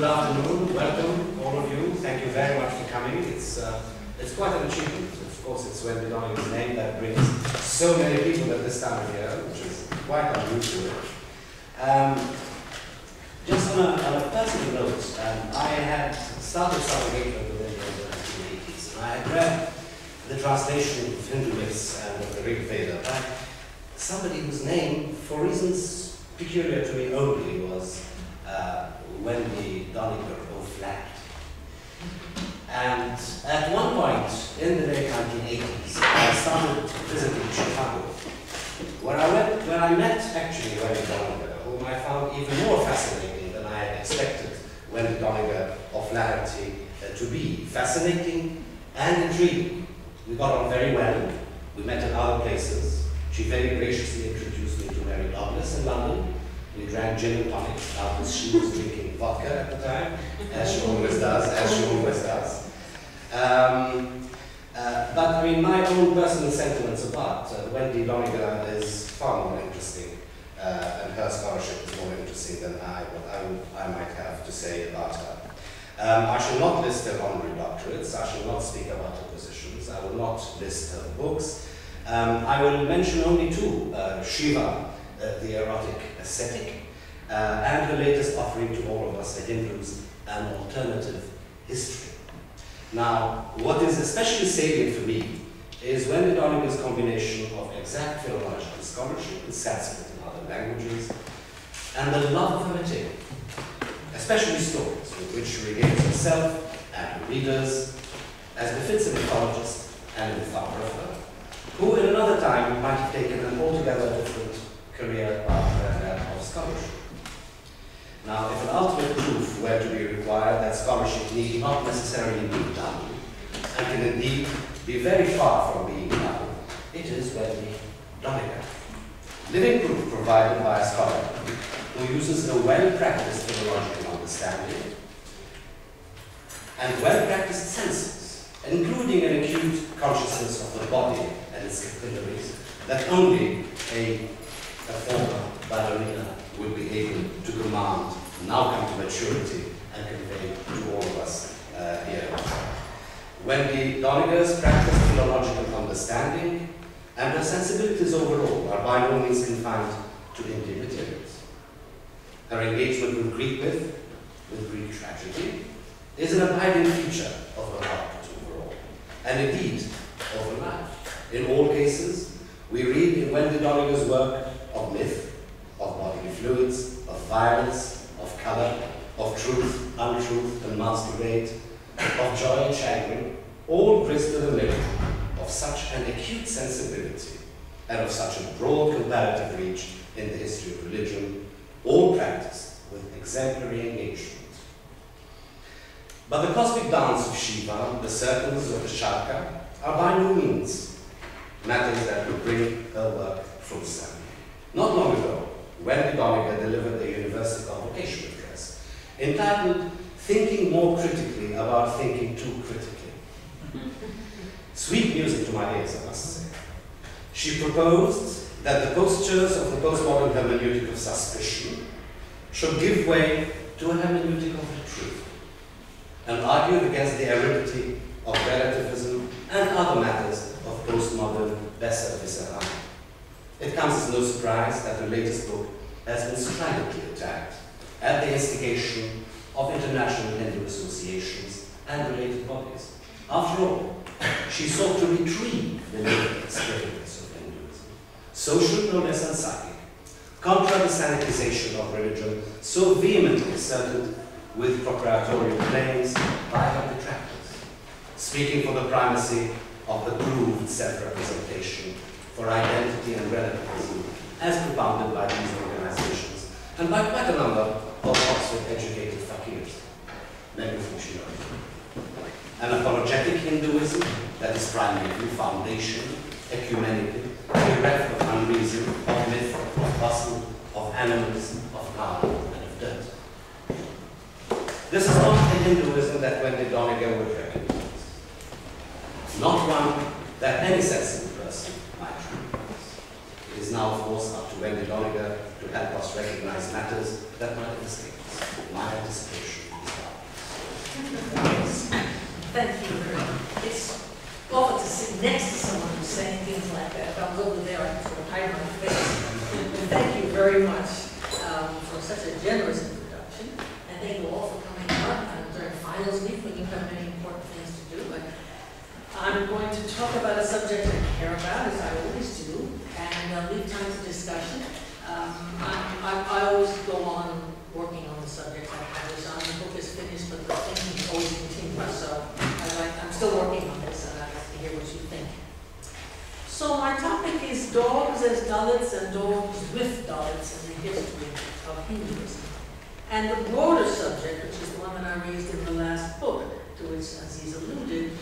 Good afternoon, welcome all of you. Thank you very much for coming. It's quite an achievement. Of course, it's Wendy Doniger's name that brings so many people at this time of year, which is quite unusual. Just on a personal note, I had started South Asia in the 1980s, and I had read the translation of Hindu myths and of the Rig Veda by somebody whose name, for reasons peculiar to me only, was Wendy Doniger O'Flaherty. And at one point in the late 1980s, I started visiting Chicago, where I met actually Wendy Doniger, whom I found even more fascinating than I had expected Wendy Doniger O'Flaherty to be. Fascinating and intriguing. We got on very well. We met at other places. She very graciously introduced me to Mary Douglas in London. We drank gin and tonic because she was drinking vodka at the time, as she always does. But I mean, my own personal sentiments apart, Wendy Doniger is far more interesting, and her scholarship is more interesting than what I might have to say about her. I shall not list her honorary doctorates, I shall not speak about her positions, I will not list her books. I will mention only two, Shiva, the erotic ascetic, and her latest offering to all of us, the Hindus, an alternative history. Now, what is especially salient for me is Wendy Doniger's combination of exact philological scholarship in Sanskrit and other languages, and the love of her material, especially stories with which she regains herself and her readers, as befits an mythologist and a mythographer, who in another time might have taken an altogether different career path than that of scholarship. Now, if an ultimate proof were to be required, that scholarship need not necessarily be done, and can indeed be very far from being done, it is Wendy Doniger. Living proof provided by a scholar who uses a well-practiced philological understanding and well-practiced senses, including an acute consciousness of the body and its capillaries that only a former ballerina would be able to command, now come to maturity and convey to all of us here. Wendy Doniger's practiced philological understanding and her sensibilities overall are by no means confined to Indian materials. Her engagement with Greek myth, with Greek tragedy, is an abiding feature of her art overall, and indeed of her life. In all cases, we read in Wendy Doniger's work of myth, of bodily fluids, of violence, of colour, of truth, untruth, and masquerade, of joy and chagrin, all grist to the middle of such an acute sensibility and of such a broad comparative reach in the history of religion, all practised with exemplary engagement. But the cosmic dance of Shiva, the circles of the Chakra, are by no means matters that would bring her work from Sam. Not long ago, Wendy Doniger delivered a universal convocation address entitled "Thinking More Critically About Thinking Too Critically." Sweet music to my ears, I must say. She proposed that the postures of the postmodern hermeneutic of suspicion should give way to a hermeneutic of the truth, and argued against the aridity of relativism and other matters of postmodern besser viscera. It comes as no surprise that her latest book has been stridently attacked at the instigation of international Hindu associations and related bodies. After all, she sought to retrieve the lived experience of Hinduism, social, no less than psychic, contra the sanitization of religion so vehemently asserted with procuratorial claims by her detractors, speaking for the primacy of the proved self-representation for identity and relativism, as propounded by these organizations and by quite a number of Oxford-educated fakirs, many of whom she knows. An apologetic Hinduism that is primarily foundation, ecumenical, bereft of unreason, of myth, of bustle, of animalism, of power, and of dirt. This is not the Hinduism that Wendy Doniger would recognize, not one that any sensible person might recognize. It is now, of course, up to Wendy Doniger to help us recognize matters that might escape us. My anticipation is I don't think. Thank you very much for such a generous introduction. And thank you all for coming up during finals week when you have many important things to do. But I'm going to talk about a subject I care about, as I always do, and leave time for discussion. I always go on working on the subject I was on. The book is finished, but the thinking always continues. So I'm still working on this, and I'd like to hear what you think. So my topic is dogs as Dalits and dogs with Dalits in the history of Hinduism. And the broader subject, which is the one that I raised in the last book, to which Aziz alluded,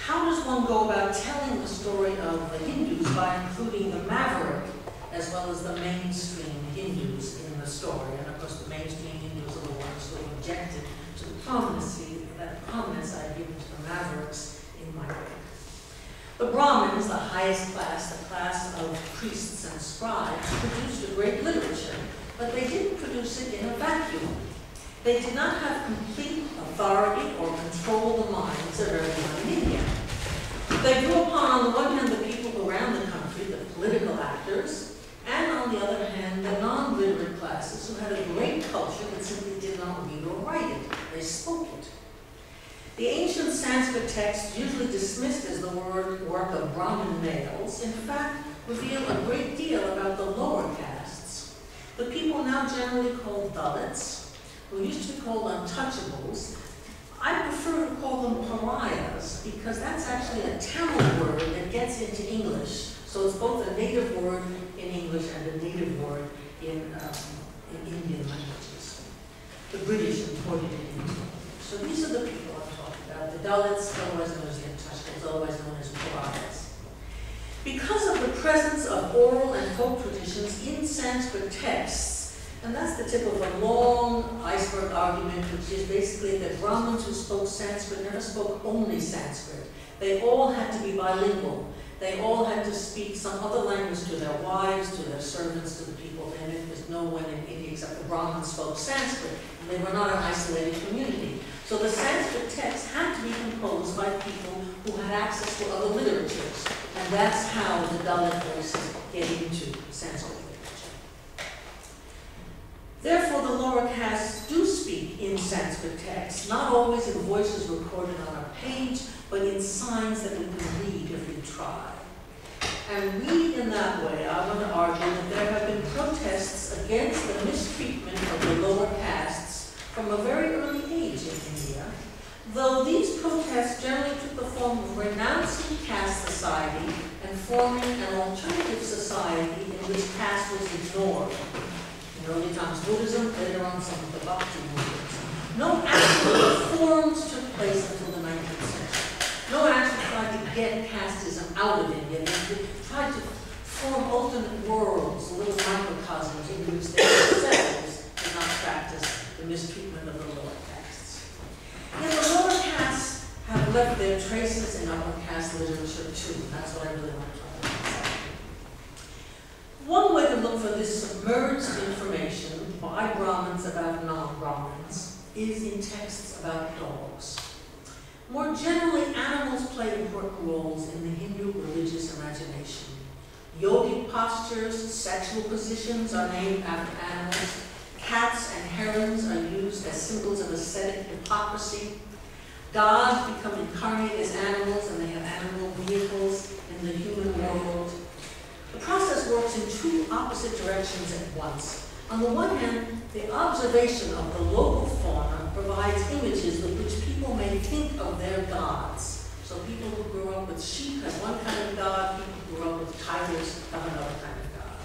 how does one go about telling the story of the Hindus by including the maverick as well as the mainstream Hindus in the story? And of course the mainstream Hindus are the ones who objected to the prominence I've given to the mavericks in my book. The Brahmins, the highest class, the class of priests and scribes, produced a great literature, but they didn't produce it in a vacuum. They did not have complete authority or control of the minds of everyone in India. They drew upon, on the one hand, the people around the country, the political actors, and on the other hand, the non-literate classes who had a great culture that simply did not read or write it. They spoke it. The ancient Sanskrit texts, usually dismissed as the work of Brahmin males, in fact reveal a great deal about the lower castes. The people now generally called Dalits, who used to be called untouchables. I prefer to call them pariahs, because that's actually a Tamil word that gets into English. So it's both a native word in English and a native word in Indian languages. The British imported it into English. So these are the people I'm talking about, the Dalits, otherwise known as the untouchables, otherwise known as Pariahs. Because of the presence of oral and folk traditions in Sanskrit texts, and that's the tip of a long iceberg argument, which is basically that Brahmins who spoke Sanskrit never spoke only Sanskrit. They all had to be bilingual. They all had to speak some other language to their wives, to their servants, to the people, and there was no one in India except the Brahmins spoke Sanskrit, and they were not an isolated community. So the Sanskrit texts had to be composed by people who had access to other literatures, and that's how the Dalit voices get into Sanskrit literature. Therefore, the lower castes do speak in Sanskrit texts, not always in voices recorded on a page, but in signs that we can read if we try. And read in that way, I want to argue that there have been protests against the mistreatment of the lower castes from a very early age in India, though these protests generally took the form of renouncing caste society and forming an alternative society in which caste was ignored. In early times Buddhism, later on some of the Bhakti movements. No actual reforms took place until the 19th century. No actual tried to get casteism out of India. They tried to form alternate worlds, little microcosms in which they themselves did not practice the mistreatment of the lower castes. Yet the lower castes have left their traces in upper caste literature too. That's what I really want to talk about. One way to look for this submerged information by Brahmins about non-Brahmins is in texts about dogs. More generally, animals play important roles in the Hindu religious imagination. Yogic postures, sexual positions are named after animals. Cats and herons are used as symbols of ascetic hypocrisy. Gods become incarnate as animals, and they have animal vehicles in the human world. The process works in two opposite directions at once. On the one hand, the observation of the local fauna provides images with which people may think of their gods. So people who grew up with sheep have one kind of god, people who grew up with tigers have another kind of god.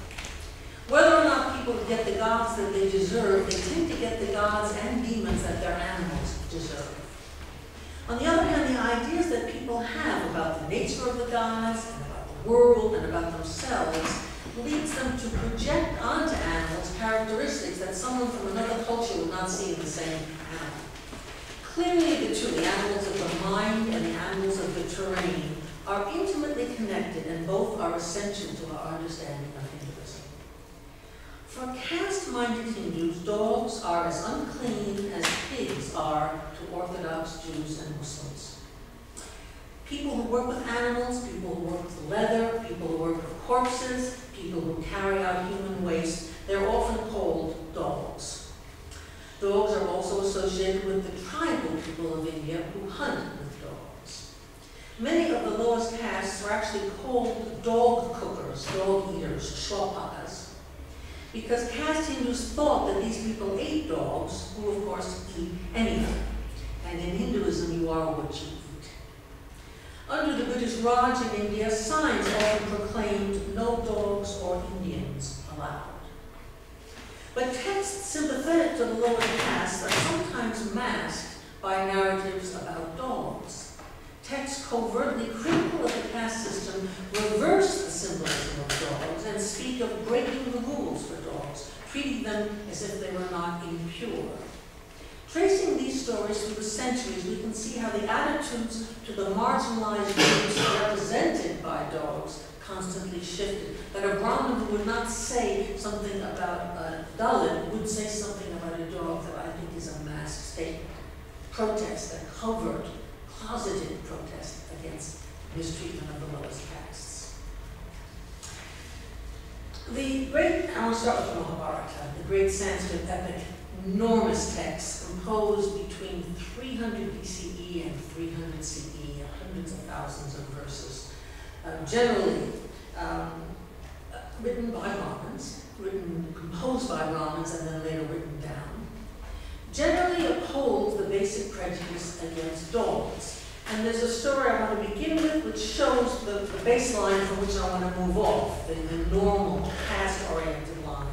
Whether or not people get the gods that they deserve, they tend to get the gods and demons that their animals deserve. On the other hand, the ideas that people have about the nature of the gods, and about the world, and about themselves leads them to project onto animals characteristics that someone from another culture would not see in the same animal. Clearly the two, the animals of the mind and the animals of the terrain, are intimately connected, and both are essential to our understanding of Hinduism. For caste-minded Hindus, dogs are as unclean as pigs are to Orthodox Jews and Muslims. People who work with animals, people who work with leather, people who work with corpses, people who carry out human waste, they're often called dogs. Dogs are also associated with the tribal people of India who hunt with dogs. Many of the lowest castes are actually called dog cookers, dog eaters, shopakas, because caste Hindus thought that these people ate dogs, who of course eat anything. And in Hinduism, you are what you eat. Under the British Raj in India, signs often proclaimed no dogs or Indians allowed. But texts sympathetic to the lower castes are sometimes masked by narratives about dogs. Texts covertly critical of the caste system reverse the symbolism of dogs and speak of breaking the rules for dogs, treating them as if they were not impure. Tracing these stories through the centuries, we can see how the attitudes to the marginalized groups represented by dogs constantly shifted. That a Brahmin who would not say something about a Dalit would say something about a dog that I think is a masked statement. Protest, a covered, closeted protest against mistreatment of the lowest castes. I want to start with Mahabharata, the great Sanskrit epic, enormous text composed between 300 BCE and 300 CE, hundreds of thousands of verses. Generally written by Brahmins, composed by Brahmins, and then later written down, generally upholds the basic prejudice against dogs. And there's a story I want to begin with which shows the baseline from which I want to move off, the normal, caste-oriented line.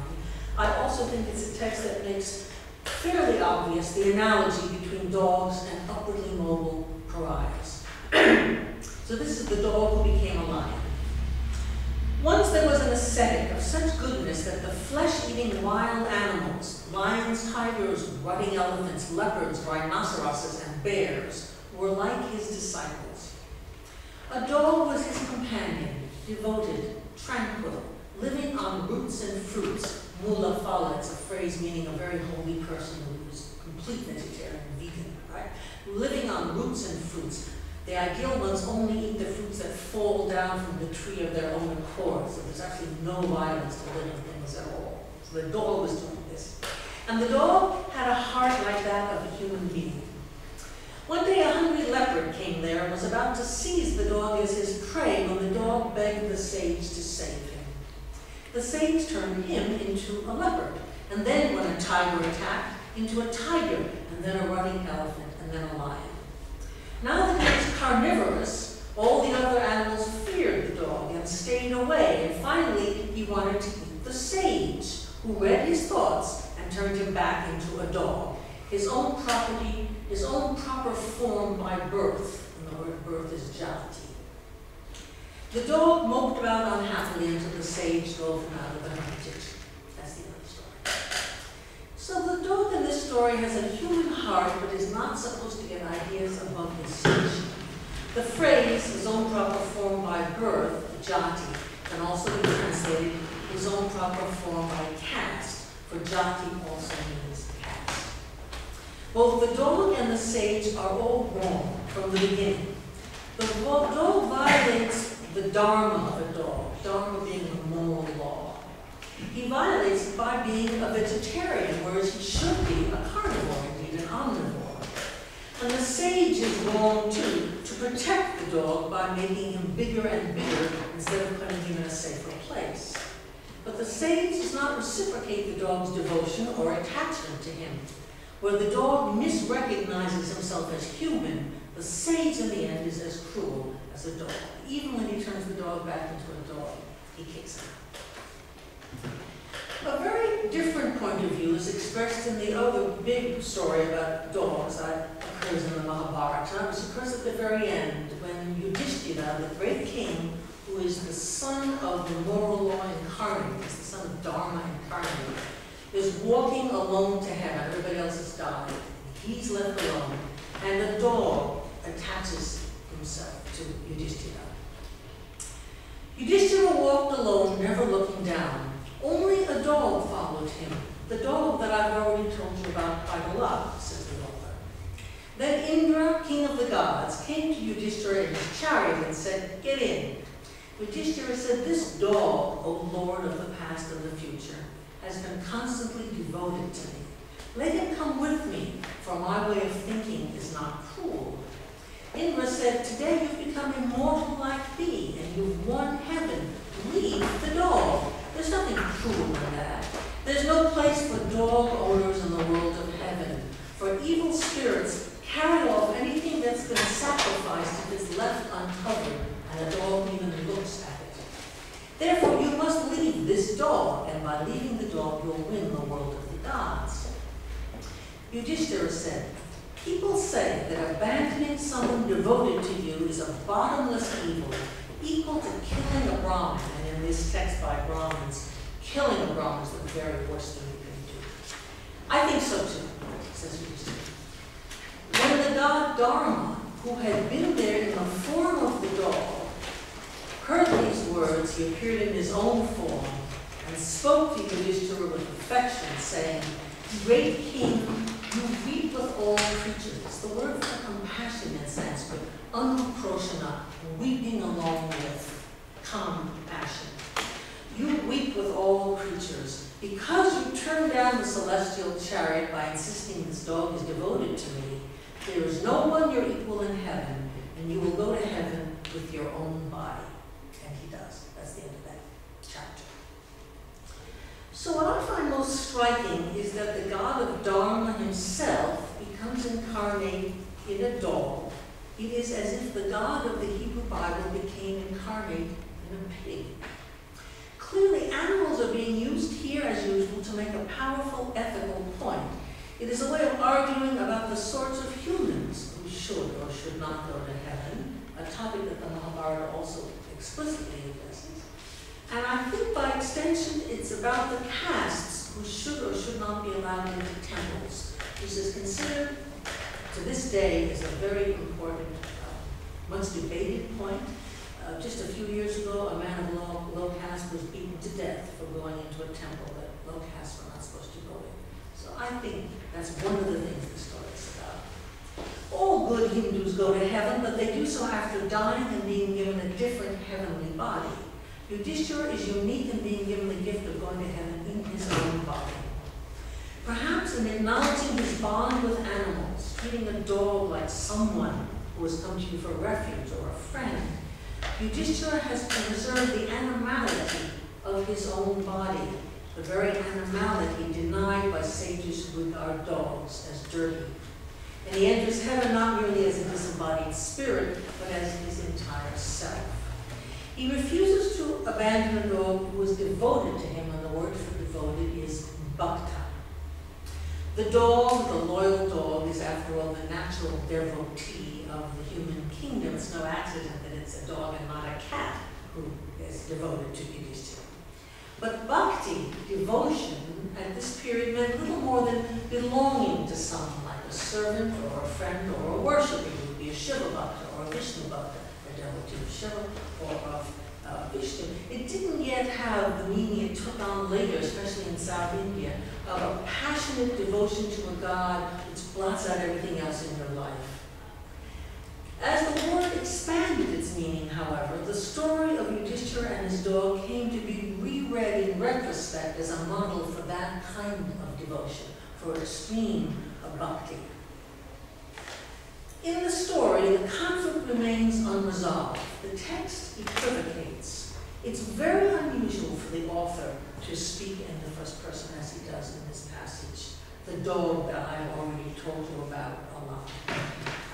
I also think it's a text that makes fairly obvious the analogy between dogs and upwardly mobile pariahs. So this is the dog who became a lion. Once there was an ascetic of such goodness that the flesh-eating wild animals, lions, tigers, rutting elephants, leopards, rhinoceroses, and bears, were like his disciples. A dog was his companion, devoted, tranquil, living on roots and fruits. Mula fala, it's a phrase meaning a very holy person who is a complete vegetarian, vegan, right? Living on roots and fruits. The ideal ones only eat the fruits that fall down from the tree of their own accord, so there's actually no violence to living things at all. So the dog was doing this. And the dog had a heart like that of a human being. One day a hungry leopard came there and was about to seize the dog as his prey when the dog begged the sage to save him. The sage turned him into a leopard, and then when a tiger attacked, into a tiger, and then a running elephant, and then a lion. Now that he was carnivorous, all the other animals feared the dog and stayed away, and finally he wanted to eat the sage, who read his thoughts and turned him back into a dog, his own property, his own proper form by birth, and the word birth is jalati. The dog moped about unhappily until the sage drove him out of the hermitage. That's the other story. So the dog in this story has a human heart, but is not supposed to get ideas above his station. The phrase, his own proper form by birth, jati, can also be translated his own proper form by caste, for jati also means caste. Both the dog and the sage are all wrong from the beginning. The dog violates the Dharma of a dog, Dharma being a moral law. He violates it by being a vegetarian, whereas he should be a carnivore, indeed an omnivore. And the sage is wrong too, to protect the dog by making him bigger and bigger instead of putting him in a safer place. But the sage does not reciprocate the dog's devotion or attachment to him. Where the dog misrecognizes himself as human, the sage in the end is as cruel as a dog. Even when he turns the dog back into a dog, he kicks him out. A very different point of view is expressed in the other big story about dogs that occurs in the Mahabharata, which occurs at the very end when Yudhishthira, the great king, who is the son of the moral law incarnate, is the son of Dharma incarnate, is walking alone to heaven. Everybody else has died. He's left alone. And a dog attaches himself to Yudhishthira. Yudhishthira walked alone, never looking down. Only a dog followed him, the dog that I've already told you about by the love, says the author. Then Indra, king of the gods, came to Yudhishthira in his chariot and said, "Get in." Yudhishthira said, "This dog, O Lord of the past and the future, has been constantly devoted to me. Let him come with me, for my way of thinking is not cruel." Indra said, "Today you've become immortal like me, and you've won heaven. Leave the dog. There's nothing cruel in that. There's no place for dog owners in the world of heaven, for evil spirits carry off anything that's been sacrificed if it's left uncovered, and a dog even looks at it. Therefore, you must leave this dog, and by leaving the dog, you'll win the world of the gods." Yudhishthira said, "People say that abandoning someone devoted to you is a bottomless evil, equal to killing a Brahmin," and in this text by Brahmins, killing a Brahmin is the very worst thing you can do. "I think so too," says Yudhishthira. When the god Dharma, who had been there in the form of the dog, heard these words, he appeared in his own form and spoke to Yudhishthira with affection, saying, "Great king, you weep with all creatures." The word for compassion in Sanskrit, anuproshana, weeping along with compassion. "You weep with all creatures. Because you turned down the celestial chariot by insisting this dog is devoted to me, there is no one your equal in heaven, and you will go to heaven with your own body." And he does. That's the end of that chapter. So what I find most striking is that the god of Dharma himself becomes incarnate in a dog. It is as if the god of the Hebrew Bible became incarnate in a pig. Clearly, animals are being used here as usual to make a powerful ethical point. It is a way of arguing about the sorts of humans who should or should not go to heaven, a topic that the Mahabharata also explicitly addresses. And I think by extension, it's about the castes who should or should not be allowed into temples, which is considered to this day as a very important, once debated point. Just a few years ago, a man of low caste was beaten to death for going into a temple that low castes were not supposed to go in. So I think that's one of the things the story is about. All good Hindus go to heaven, but they do so after dying and being given a different heavenly body. Yudhishthira is unique in being given the gift of going to heaven in his own body. Perhaps in acknowledging his bond with animals, treating a dog like someone who has come to you for refuge or a friend, Yudhishthira has preserved the animality of his own body, the very animality denied by sages who regard dogs as dirty. And he enters heaven not merely as a disembodied spirit, but as his entire self. He refuses to abandon a dog who is devoted to him, and the word for devoted is bhakta. The dog, the loyal dog, is after all the natural devotee of the human kingdom. It's no accident that it's a dog and not a cat who is devoted to Yudhishthira. But bhakti, devotion, at this period meant little more than belonging to someone, like a servant or a friend or a worshiper. It would be a Shiva bhakta or a Vishnu bhakta, a devotee of Shiva or of Vishnu. It didn't yet have the meaning it took on later, especially in South India, of a passionate devotion to a god which blots out everything else in your life. As the word expanded its meaning, however, the story of Yudhishthira and his dog came to be reread in retrospect as a model for that kind of devotion, for extreme bhakti. In the story, the conflict remains unresolved. The text equivocates. It's very unusual for the author to speak in the first person as he does in this passage, the dog that I've already told you about a lot.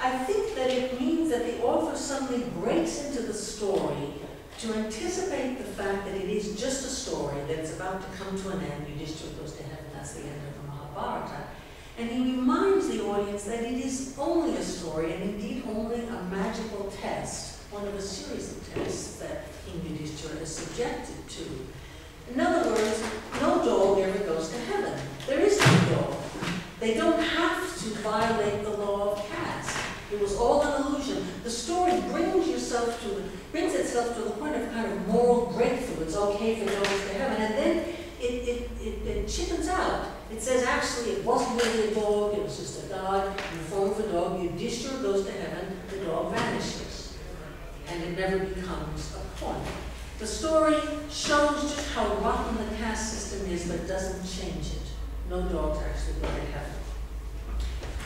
I think that it means that the author suddenly breaks into the story to anticipate the fact that it is just a story, that it's about to come to an end. Yudhishthira goes to heaven, that's the end of the Mahabharata. And he reminds the audience that it is only a story, and indeed only a magical test, one of a series of tests that King Yudhishthira is subjected to. In other words, no dog ever goes to heaven. There is no dog. They don't have to violate the law of caste. It was all an illusion. The story brings itself to the point of kind of moral breakthrough. It's okay for dogs to heaven, and then it chickens out. It says actually it wasn't really a dog. It was just a god in the form of a dog. You to heaven, the dog vanishes, and it never becomes a point. The story shows just how rotten the caste system is, but doesn't change it. No dogs actually go to heaven.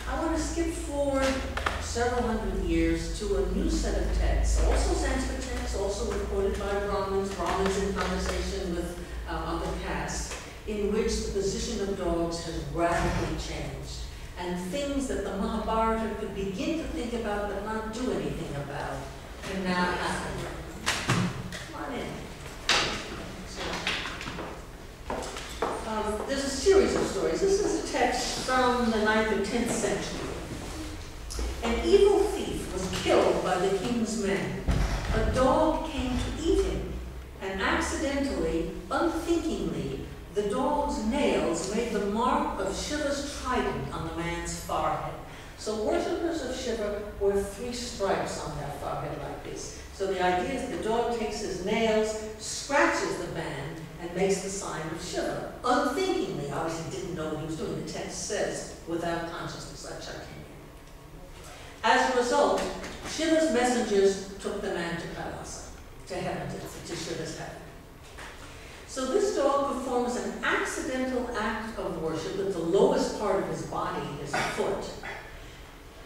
I want to skip forward several hundred years to a new set of texts, also Sanskrit texts, also recorded by Brahmins in conversation with other castes, in which the position of dogs has radically changed, and things that the Mahabharata could begin to think about but not do anything about can now happen. Come on in. There's a series of stories. This is a text from the 9th or 10th century. An evil thief was killed by the king's men. A dog came to eat him, and accidentally, unthinkingly, the dog's nails made the mark of Shiva's trident on the man's forehead. So worshippers of Shiva wore 3 stripes on their forehead like this. So the idea is the dog takes his nails, scratches the man, and makes the sign of Shiva. Unthinkingly, obviously didn't know what he was doing. The text says, without consciousness, I checked him. As a result, Shiva's messengers took the man to Kailasa, to heaven, to Shiva's heaven. So this dog performs an accidental act of worship at the lowest part of his body, his foot.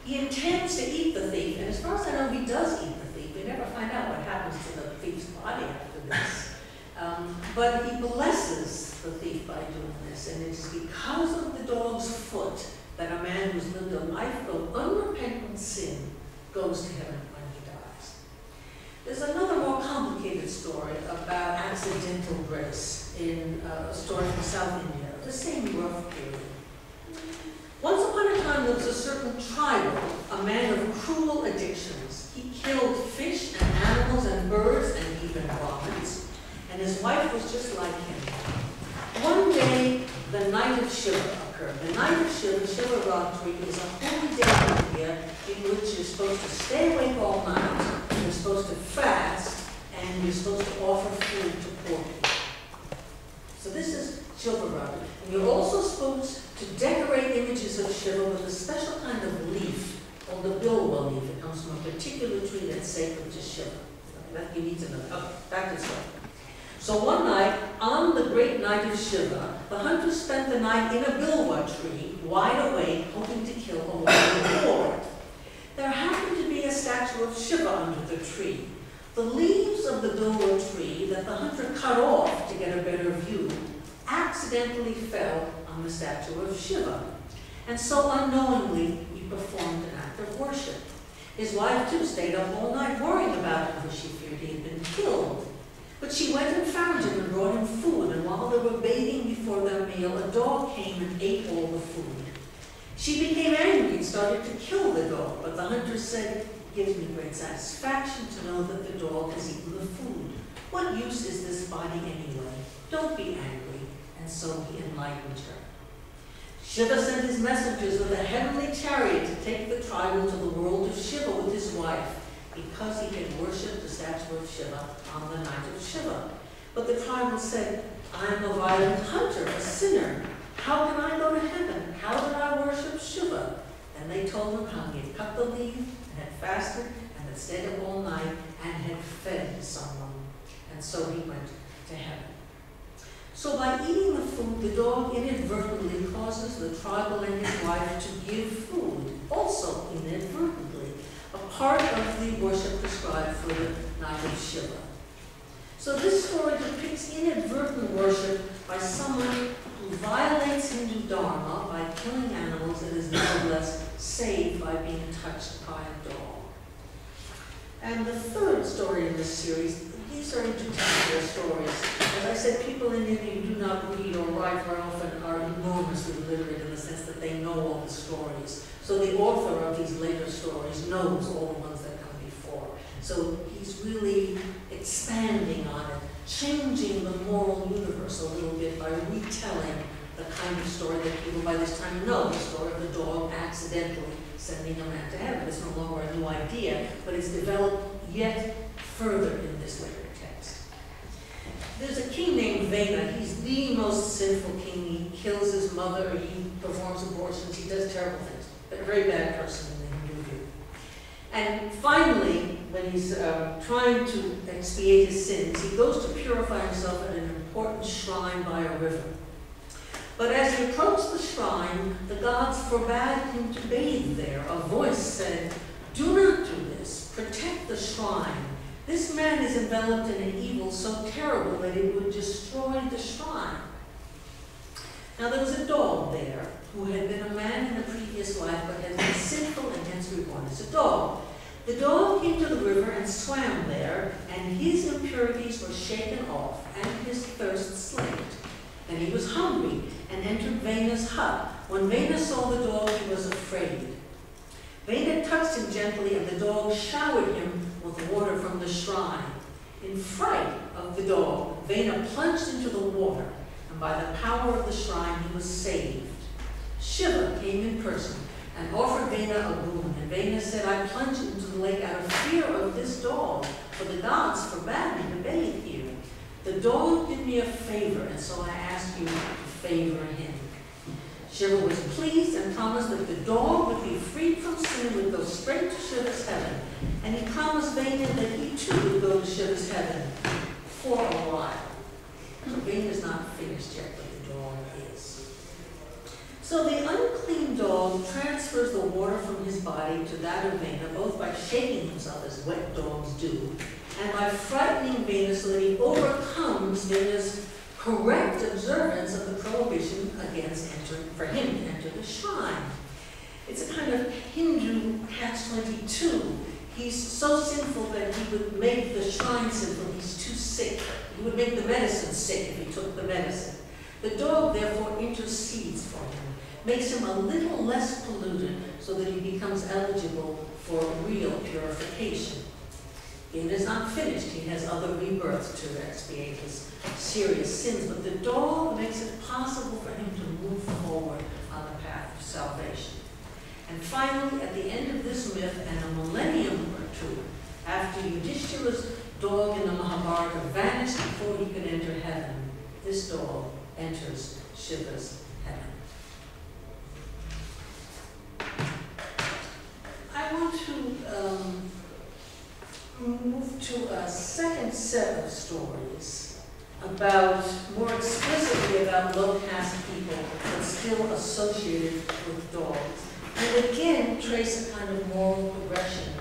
He intends to eat the thief, and as far as I know, he does eat the thief. We never find out what happens to the thief's body after this. But he blesses the thief by doing this, and it's because of the dog's foot that a man who's lived a life of unrepentant sin goes to heaven when he dies. There's another more complicated story about accidental grace in a story from South India, the same rough period. Once upon a time, there was a certain tribal, a man of cruel addictions. He killed fish and animals and birds and even robins, and his wife was just like him. One day, the night of Shiva, the night of Shiva, Shiva Ratri, is a holy day in India in which you're supposed to stay awake all night, you're supposed to fast, and you're supposed to offer food to poor people. So this is Shiva Ratri. And you're also supposed to decorate images of Shiva with a special kind of leaf called the bilwa leaf. It comes from a particular tree that's sacred to Shiva. That you need to know. Okay, back to Shiva. So one night, on the great night of Shiva, the hunters spent the night in a bilwa tree, wide awake, hoping to kill a wild boar. There happened to be a statue of Shiva under the tree. The leaves of the bilwa tree that the hunter cut off to get a better view accidentally fell on the statue of Shiva. And so unknowingly, he performed an act of worship. His wife, too, stayed up all night worrying about him because she feared he had been killed. But she went and found him and brought him food, and while they were bathing before their meal, a dog came and ate all the food. She became angry and started to kill the dog, but the hunter said, "It gives me great satisfaction to know that the dog has eaten the food. What use is this body anyway? Don't be angry." And so he enlightened her. Shiva sent his messengers with a heavenly chariot to take the tribal to the world of Shiva with his wife, because he had worshipped the statue of Shiva on the night of Shiva. But the tribal said, "I am a violent hunter, a sinner. How can I go to heaven? How did I worship Shiva?" And they told him how he had cut the leaf and had fasted and had stayed up all night and had fed someone. And so he went to heaven. So by eating the food, the dog inadvertently causes the tribal and his wife to give food, also inadvertently, a part of the worship prescribed for the night of Shiva. So this story depicts inadvertent worship by someone who violates Hindu Dharma by killing animals and is nevertheless saved by being touched by a dog. And the third story in this series, these are intertextual stories. As I said, people in India who do not read or write very often are enormously literate in the sense that they know all the stories. So the author of these later stories knows all the ones that come before. So he's really expanding on it, changing the moral universe a little bit by retelling the kind of story that people by this time know, the story of the dog accidentally sending a man to heaven. It's no longer a new idea, but it's developed yet further in this later text. There's a king named Vena. He's the most sinful king. He kills his mother, he performs abortions, he does terrible things. A very bad person in the Hindu view. And finally, when he's trying to expiate his sins, he goes to purify himself at an important shrine by a river. But as he approached the shrine, the gods forbade him to bathe there. A voice said, "Do not do this. Protect the shrine. This man is enveloped in an evil so terrible that it would destroy the shrine." Now there was a dog there who had been a man in a previous life but had been sinful and hence reborn as a dog. The dog came to the river and swam there, and his impurities were shaken off and his thirst slaked. And he was hungry and entered Vena's hut. When Vena saw the dog, he was afraid. Vena touched him gently, and the dog showered him with water from the shrine. In fright of the dog, Vena plunged into the water, and by the power of the shrine, he was saved. Shiva came in person and offered Vena a boon, and Vena said, "I plunged into the lake out of fear of this dog, for the gods forbade me to bathe here. The dog did me a favor, and so I ask you to favor him." Shiva was pleased and promised that the dog would be freed from sin and would go straight to Shiva's heaven. And he promised Vena that he too would go to Shiva's heaven for a while. So Vena's not finished yet, but the dog is. So the unclean dog transfers the water from his body to that of Vena, both by shaking himself, as wet dogs do, and by frightening Vena so that he overcomes Vena's correct observance of the prohibition against entering, for him to enter the shrine. It's a kind of Hindu catch-22. He's so sinful that he would make the shrine sinful. He's too sick. He would make the medicine sick if he took the medicine. The dog therefore intercedes for him, makes him a little less polluted so that he becomes eligible for real purification. It is not finished. He has other rebirths to expiate his serious sins, but the dog makes it possible for him to move forward on the path of salvation. And finally, at the end of this myth, and a millennium or two after Yudhishthira's dog in the Mahabharata vanished before he could enter heaven, this dog enters Shiva's heaven. I want to move to a second set of stories about, more explicitly about low-caste people, but still associated with dogs. And again, trace a kind of moral progression,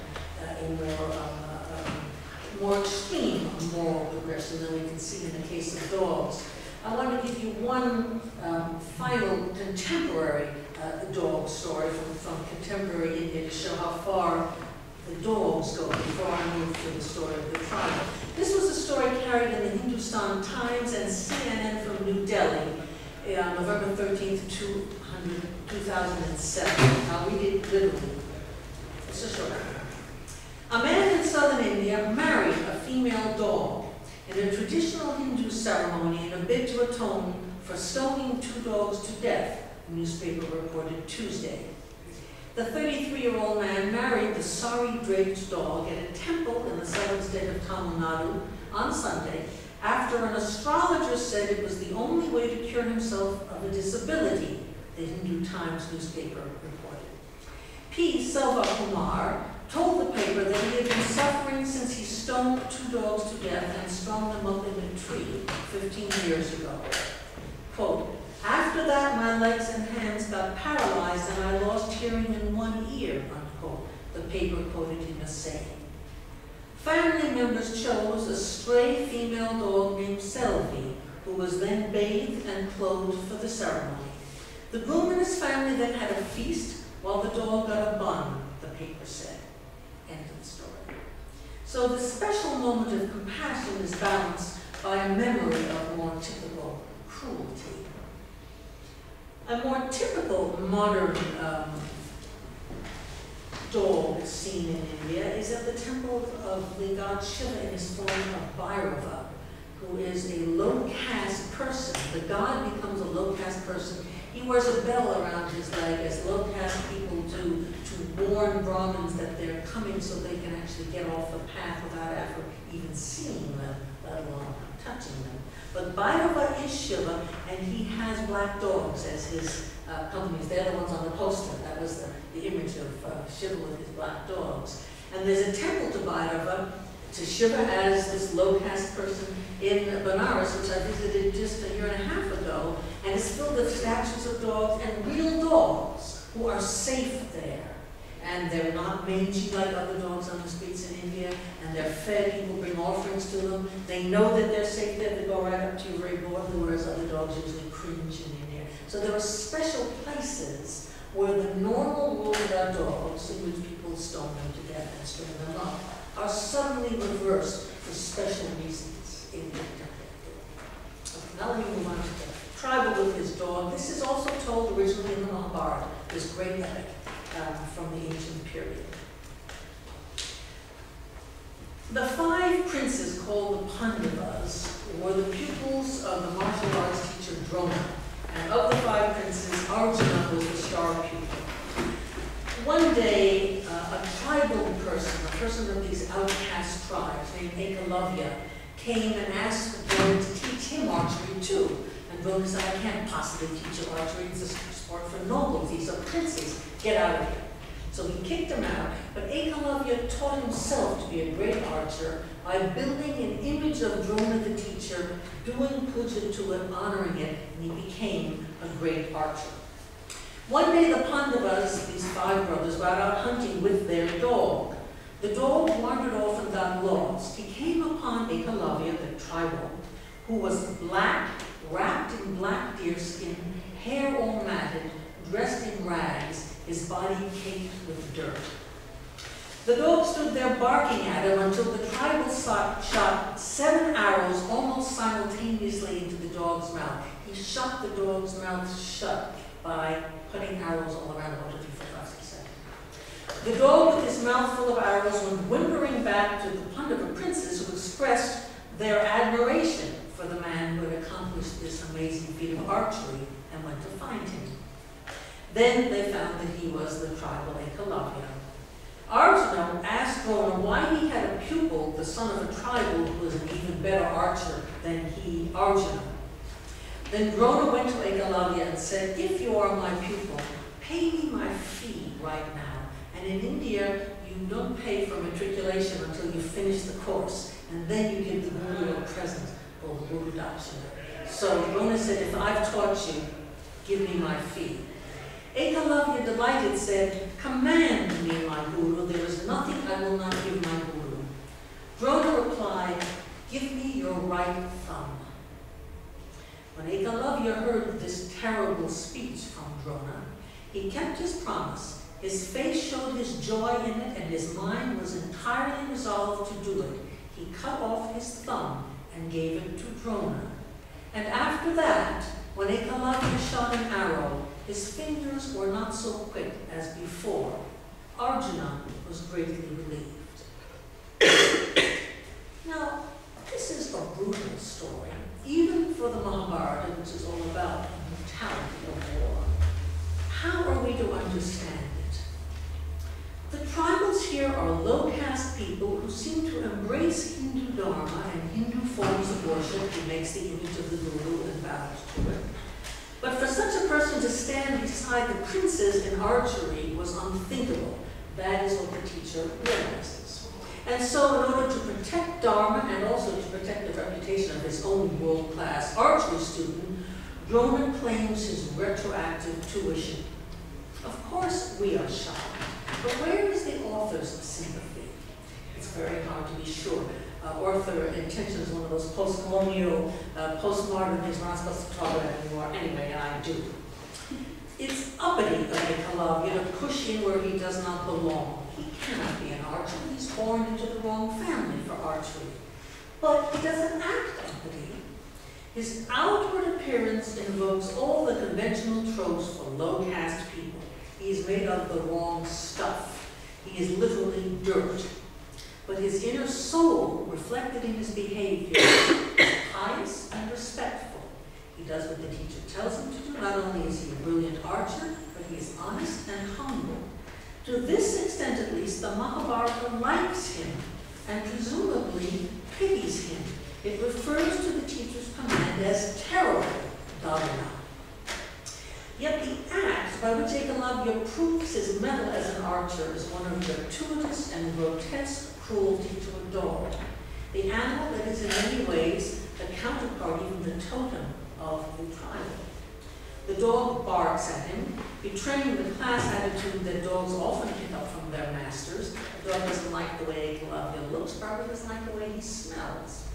more extreme moral progression than we can see in the case of dogs. I want to give you one final contemporary dog story from contemporary India to show how far the dogs go before I move to the story of the tribe. This was a story carried in the Hindustan Times and CNN from New Delhi on November 13th, 2007. I'll read it literally. It's a short one. A man in southern India married a female dog in a traditional Hindu ceremony in a bid to atone for stoning two dogs to death, the newspaper reported Tuesday. The 33-year-old man married the sari-draped dog at a temple in the southern state of Tamil Nadu on Sunday after an astrologer said it was the only way to cure himself of a disability, the Hindu Times newspaper reported. P. Selva Kumar told the paper that he had been suffering since he stoned two dogs to death and strung them up in a tree 15 years ago. Quote, "After that, my legs and hands got paralyzed and I lost hearing in one ear," unquote, the paper quoted him as saying. Family members chose a stray female dog named Selvi, who was then bathed and clothed for the ceremony. The groom and his family then had a feast while the dog got a bun, the paper said. End of the story. So the special moment of compassion is balanced by a memory of more typical cruelty. A more typical modern dog seen in India is at the temple of the god Shiva in his form of Bhairava, who is a low-caste person. The god becomes a low-caste person. He wears a bell around his leg, as low-caste people do, to warn Brahmins that they're coming so they can actually get off the path without ever even seeing them, let alone touching them. But Bhairava is Shiva, and he has black dogs as his companies. They're the ones on the poster. That was the image of Shiva with his black dogs. And there's a temple to Bhairava, to Shiva as this low caste person in Banaras, which I visited just a year and a half ago, and it's filled with statues of dogs and real dogs who are safe there. And they're not mangy like other dogs on the streets in India, and they're fed, people bring offerings to them. They know that they're safe there, they go right up to you very boldly, whereas other dogs usually cringe in India. So there are special places where the normal rules about dogs, in which people stone them to death and string them up, are suddenly reversed for special reasons in India. Now let me move on to the tribal with his dog. This is also told originally in the Mahabharata, this great epic. From the ancient period. The five princes called the Pandavas were the pupils of the martial arts teacher Drona. And of the five princes, Arjuna was the star pupil. One day, a tribal person, a person of these outcast tribes named Ekalavya, came and asked the boy to teach him archery too. And Drona said, I can't possibly teach you archery. It's a sport for nobles. These are princes. Get out of here. So he kicked him out, but Ekalavya taught himself to be a great archer by building an image of Drona the teacher, doing puja to it, honoring it, and he became a great archer. One day the Pandavas, these five brothers, were out hunting with their dog. The dog wandered off and got lost. He came upon Ekalavya, the tribal, who was black, wrapped in black deerskin, hair all matted, dressed in rags, his body caked with dirt. The dog stood there barking at him until the tribal shot 7 arrows almost simultaneously into the dog's mouth. He shut the dog's mouth shut by putting arrows all around him. The dog with his mouth full of arrows went whimpering back to the Pandava princes who expressed their admiration for the man who had accomplished this amazing feat of archery and went to find him. Then they found that he was the tribal Ekalavya. Arjuna asked Drona why he had a pupil, the son of a tribal, who was an even better archer than he, Arjuna. Then Drona went to Ekalavya and said, if you are my pupil, pay me my fee right now. And in India, you don't pay for matriculation until you finish the course, and then you give the guru a present, or guru dakshina. So Drona said, if I've taught you, give me my fee. Ekalavya, delighted, said, command me, my guru. There is nothing I will not give my guru. Drona replied, give me your right thumb. When Ekalavya heard this terrible speech from Drona, he kept his promise. His face showed his joy in it, and his mind was entirely resolved to do it. He cut off his thumb and gave it to Drona. And after that, when Ekalavya shot an arrow, his fingers were not so quick as before. Arjuna was greatly relieved. Now, this is a brutal story, even for the Mahabharata, which is all about the brutality of war. How are we to understand it? The tribals here are low-caste people who seem to embrace Hindu Dharma and Hindu forms of worship who makes the image of the guru and bows to it. But for such a person to stand beside the princes in archery was unthinkable. That is what the teacher realizes. And so in order to protect Dharma and also to protect the reputation of his own world-class archery student, Drona claims his retroactive tuition. Of course we are shocked, but where is the author's sympathy? It's very hard to be sure. Author intention is one of those post-colonial, post-modern things we're not supposed to talk about anymore. Anyway, I do. It's uppity of Ekalavya to push in where he does not belong. He cannot be an archer. He's born into the wrong family for archery. But he doesn't act uppity. His outward appearance invokes all the conventional tropes for low-caste people. He's made of the wrong stuff. He is literally dirt. But his inner soul, reflected in his behavior, is pious and respectful. He does what the teacher tells him to do. Not only is he a brilliant archer, but he is honest and humble. To this extent, at least, the Mahabharata likes him and presumably pities him. It refers to the teacher's command as terrible, Dharma. Yet the act by which Ekalavya proves his mettle as an archer is one of gratuitous and grotesque cruelty to a dog, the animal that is in many ways the counterpart, even the totem, of the tribe. The dog barks at him, betraying the class attitude that dogs often pick up from their masters. The dog doesn't like the way Ekalavya looks, probably doesn't like the way he smells.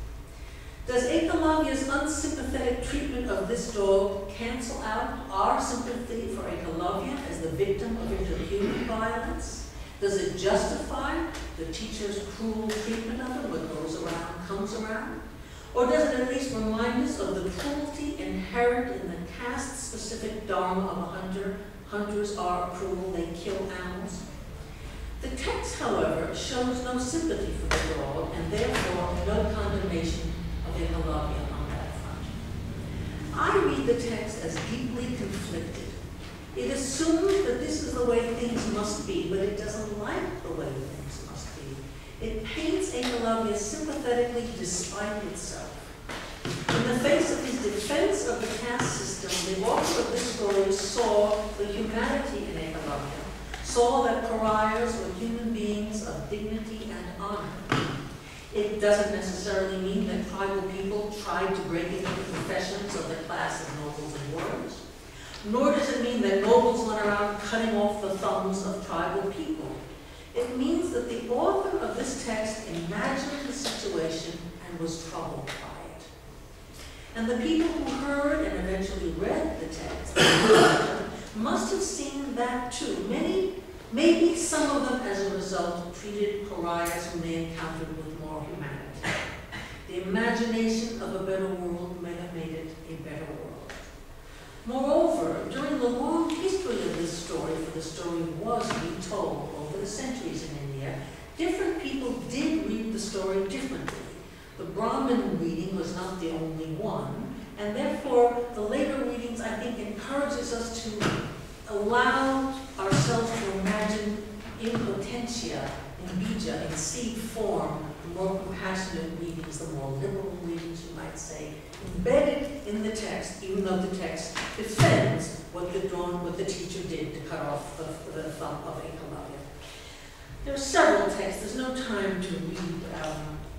Does Ekalavya's unsympathetic treatment of this dog cancel out our sympathy for Ekalavya as the victim of interhuman violence? Does it justify the teacher's cruel treatment of him? What goes around comes around? Or does it at least remind us of the cruelty inherent in the caste-specific dharma of a hunter? Hunters are cruel, they kill animals. The text, however, shows no sympathy for the dog and therefore no condemnation of Ekalavya on that front. I read the text as deeply conflicted. It assumes that this is the way things must be, but it doesn't like the way things must be. It paints Ekalavya sympathetically despite itself. In the face of his defense of the caste system, the author of this story saw the humanity in Ekalavya, saw that pariahs were human beings of dignity and honor. It doesn't necessarily mean that tribal people tried to break into the professions of the class of nobles and warriors. Nor does it mean that nobles went around cutting off the thumbs of tribal people. It means that the author of this text imagined the situation and was troubled by it. And the people who heard and eventually read the text must have seen that too. Many, maybe some of them as a result, treated pariahs whom they encountered with more humanity. The imagination of a better world may have made it a better world. Moreover, during the long history of this story, for the story was retold over the centuries in India, different people did read the story differently. The Brahmin reading was not the only one, and therefore the later readings, I think, encourages us to allow ourselves to imagine in potentia, in bija, in seed form, the more compassionate readings, the more liberal readings, you might say, embedded in the text, even though the text defends what the teacher did to cut off the thumb of Ekalavya. There are several texts. There's no time to read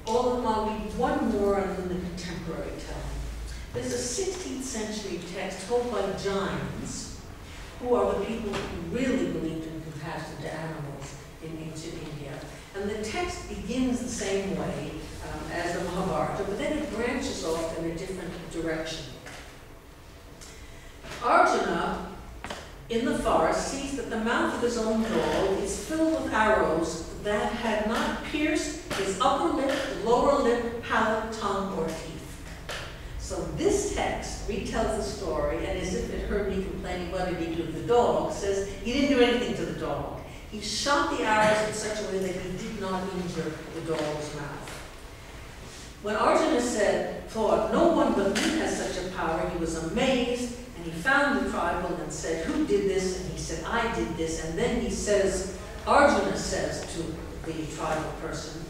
all of them. I'll read one more and then the contemporary telling. There's a 16th century text told by Jains, who are the people who really believed in compassion to animals in ancient India. And the text begins the same way as the Mahabharata, but then it branches off in a different direction. Arjuna, in the forest, sees that the mouth of his own dog is filled with arrows that had not pierced his upper lip, lower lip, palate, tongue, or teeth. So this text retells the story, and as if it heard me complaining, what did he do to the dog? Says he didn't do anything to the dog. He shot the arrows in such a way that he did not injure the dog's mouth. When Arjuna thought, no one but me has such a power, he was amazed, and he found the tribal and said, who did this? And he said, I did this. And then he says, Arjuna says to the tribal person,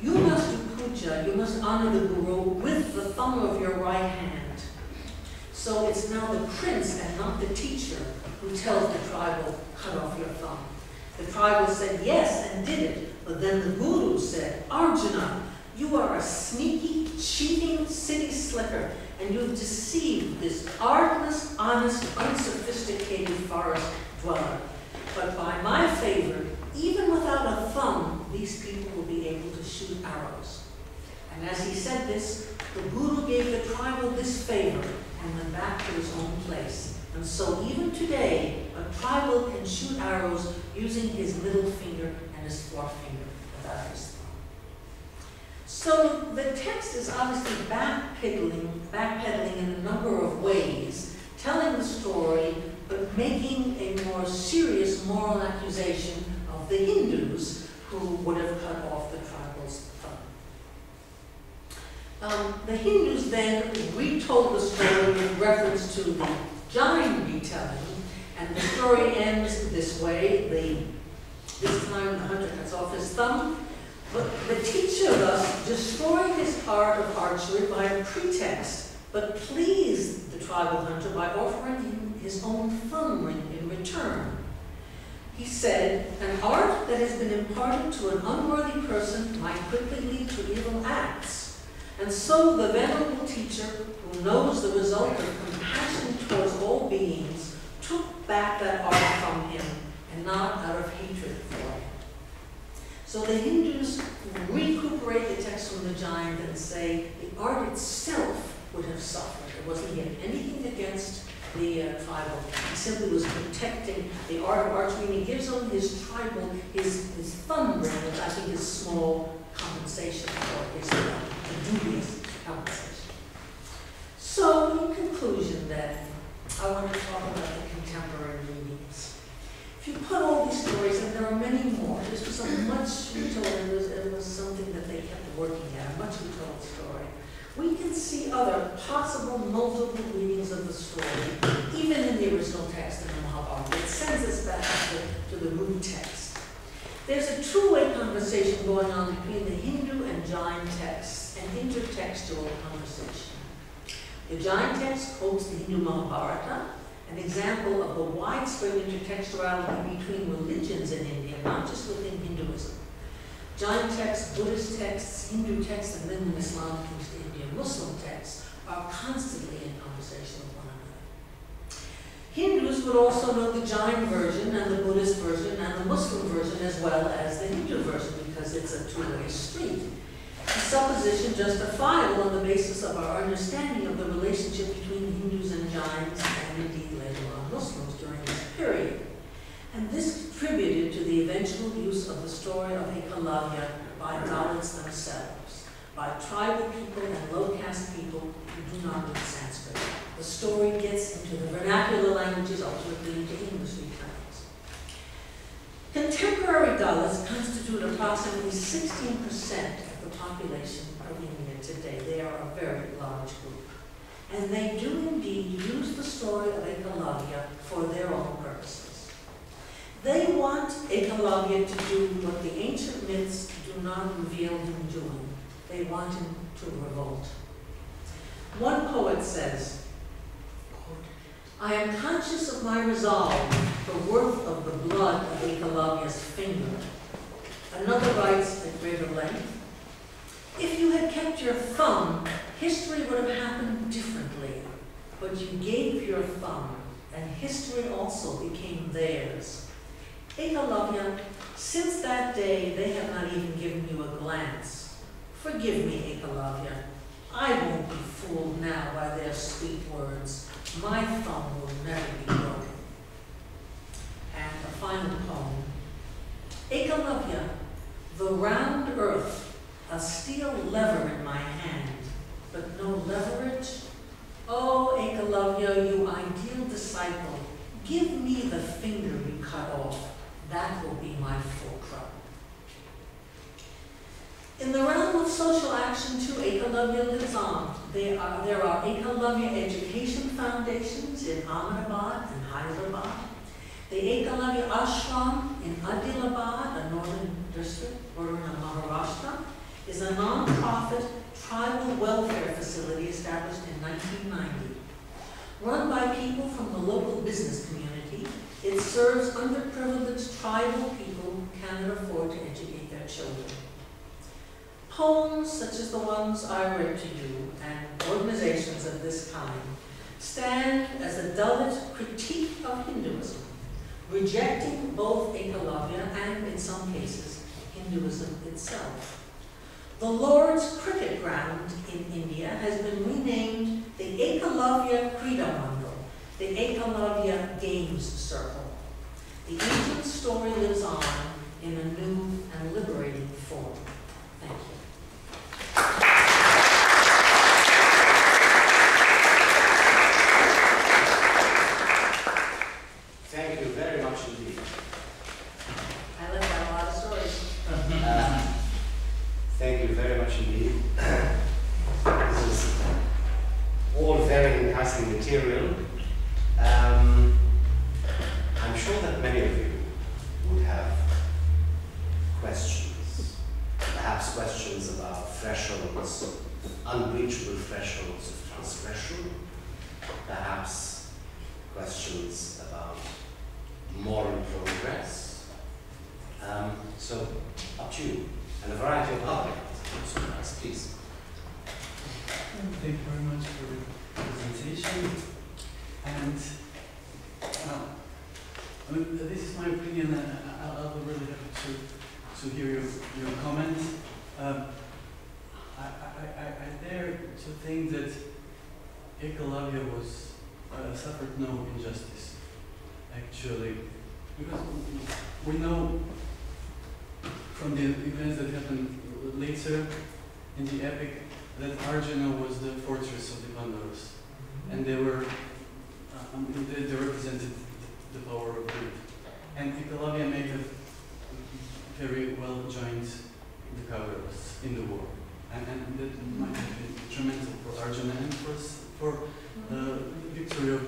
you must do puja, you must honor the guru with the thumb of your right hand. So it's now the prince and not the teacher who tells the tribal, cut off your thumb. The tribal said yes and did it, but then the guru said, Arjuna, you are a sneaky, cheating city slicker, and you've deceived this artless, honest, unsophisticated forest dweller. But by my favor, even without a thumb, these people will be able to shoot arrows. And as he said this, the guru gave the tribal this favor and went back to his own place. And so even today, a tribal can shoot arrows using his middle finger and his forefinger without his thumb. So the text is obviously backpedaling in a number of ways, telling the story, but making a more serious moral accusation of the Hindus who would have cut off the tribal's thumb. The Hindus then retold the story with reference to the Jain retelling, and the story ends this way. This time the hunter cuts off his thumb. But the teacher thus destroyed his art of archery by a pretext, but pleased the tribal hunter by offering him his own thumb ring in return. He said, an art that has been imparted to an unworthy person might quickly lead to evil acts. And so the venerable teacher, who knows the result of compassion towards all beings, took back that art from him, and not out of hatred for it. So the Hindus recuperate the text from the giant and say the art itself would have suffered. It wasn't yet anything against the tribal. He simply was protecting the art of archery. He gives on his tribal, his thumbprint, which I think is small compensation for his dubious compensation. So in conclusion then, I want to talk about the contemporary meanings. If you put all these stories, and there are many more, this was a much retold, and it was something that they kept working at, a much retold story. We can see other possible multiple readings of the story, even in the original text in the Mahabharata. It sends us back to the root text. There's a two-way conversation going on between the Hindu and Jain texts, an intertextual conversation. The Jain text quotes the Hindu Mahabharata, an example of the widespread intertextuality between religions in India, not just within Hinduism. Jain texts, Buddhist texts, Hindu texts, and then the Islamic and Indian Muslim texts are constantly in conversation with one another. Hindus would also know the Jain version and the Buddhist version and the Muslim version as well as the Hindu version because it's a two-way street. The supposition justifiable on the basis of our understanding of the relationship between Hindus and Jains and indeed later on Muslims during this period. And this contributed to the eventual use of the story of Ekalavya by Dalits themselves, by tribal people and low-caste people who do not read Sanskrit. The story gets into the vernacular languages, ultimately into English recountings. Contemporary Dalits constitute approximately 16% of the population of India today. They are a very large group. And they do indeed use the story of Ekalavya for their own purposes. They want Ekalavya to do what the ancient myths do not reveal him doing. They want him to revolt. One poet says, quote, I am conscious of my resolve, the worth of the blood of Ekalavya's finger. Another writes at greater length, if you had kept your thumb, history would have happened differently. But you gave your thumb, and history also became theirs. Ekalavya, since that day, they have not even given you a glance. Forgive me, Ekalavya. I won't be fooled now by their sweet words. My thumb will never be broken. And the final poem. Ekalavya, the round earth, a steel lever in my hand, but no leverage. Oh, Ekalavya, you ideal disciple, give me the finger you cut off. That will be my fulcrum. In the realm of social action, too, Ekalavya lives on. There are Ekalavya education foundations in Ahmedabad and Hyderabad, the Ekalavya ashram in Adilabad, a northern district bordering on Maharashtra, is a non-profit tribal welfare facility established in 1990. Run by people from the local business community, it serves underprivileged tribal people who cannot afford to educate their children. Poems such as the ones I read to you and organizations of this kind stand as a Dalit critique of Hinduism, rejecting both Ekalavya and, in some cases, Hinduism itself. The Lord's cricket ground in India has been renamed the Ekalavya Krida Mandal, the Ekalavya Games Circle. The ancient story lives on in a new and liberating form. Thank you. Thank you very much indeed. I left out a lot of stories. Thank you very much indeed. This is all very enticing material. I'm sure that many of you would have questions, perhaps questions about thresholds, unreachable thresholds of transgression, perhaps questions about moral progress. So, up to you. And a variety of other things. So, nice, please. Thank you very much for the presentation. And I mean, this is my opinion, and I'll be really happy to hear your comments. I dare to think that Ekalavya was suffered no injustice, actually, because we know from the events that happened later in the epic that Arjuna was the fortress of the Pandavas, and they were they represented the power of good, and Ekalavya may have very well joined the Kauravas in the war, and that might have been detrimental for Arjuna and for the victory of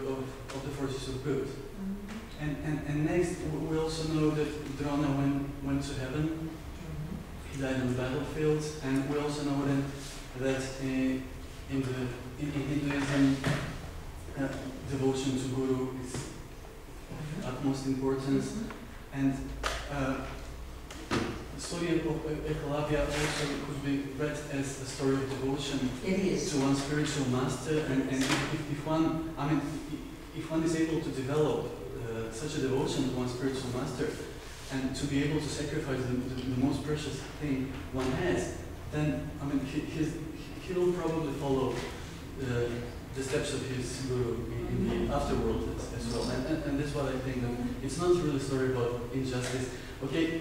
the forces of good. And next, we also know that Drona went to heaven. He died on the battlefield, and we also know then that in Hinduism, devotion to Guru is of utmost importance, and the story of Ekalavya also could be read as a story of devotion to one's spiritual master, and if one, I mean, if one is able to develop such a devotion to one's spiritual master, and to be able to sacrifice the most precious thing one has, then I mean, he'll probably follow the steps of his guru in the afterworld as well, and that's what I think. It's not really a story about injustice. Okay,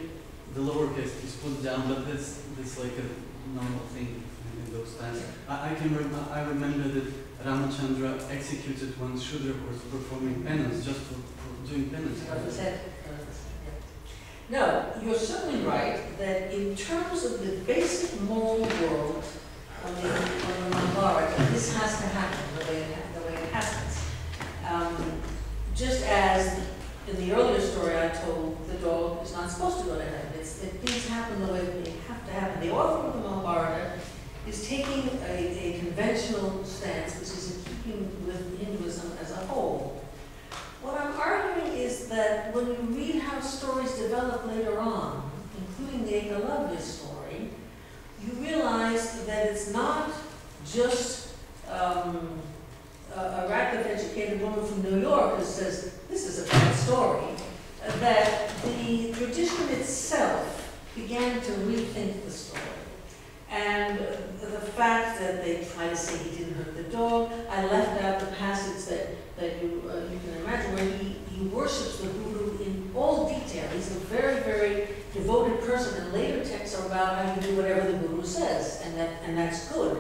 the lowercase is put down, but that's like a normal thing in those times. I remember that Ramachandra executed one Shudra for performing penance, just for doing penance. No, you're certainly right that in terms of the basic moral world on the Mahabharata, this has to happen the way it happens. Just as in the earlier story I told, the dog is not supposed to go to heaven. Things happen the way they have to happen. The author of the Mahabharata is taking a conventional stance, which is in keeping with Hinduism as a whole. What I'm arguing is that when you read how stories develop later on, including the Ekalavya story, you realize that it's not just a Radcliffe-educated woman from New York who says, this is a bad story, that the tradition itself began to rethink the story. And the fact that they try to say he didn't hurt the dog, I left out the passage that you can imagine where he worships the guru in all detail. He's a very, very devoted person, and later texts are about how you do whatever the guru says, and that's good.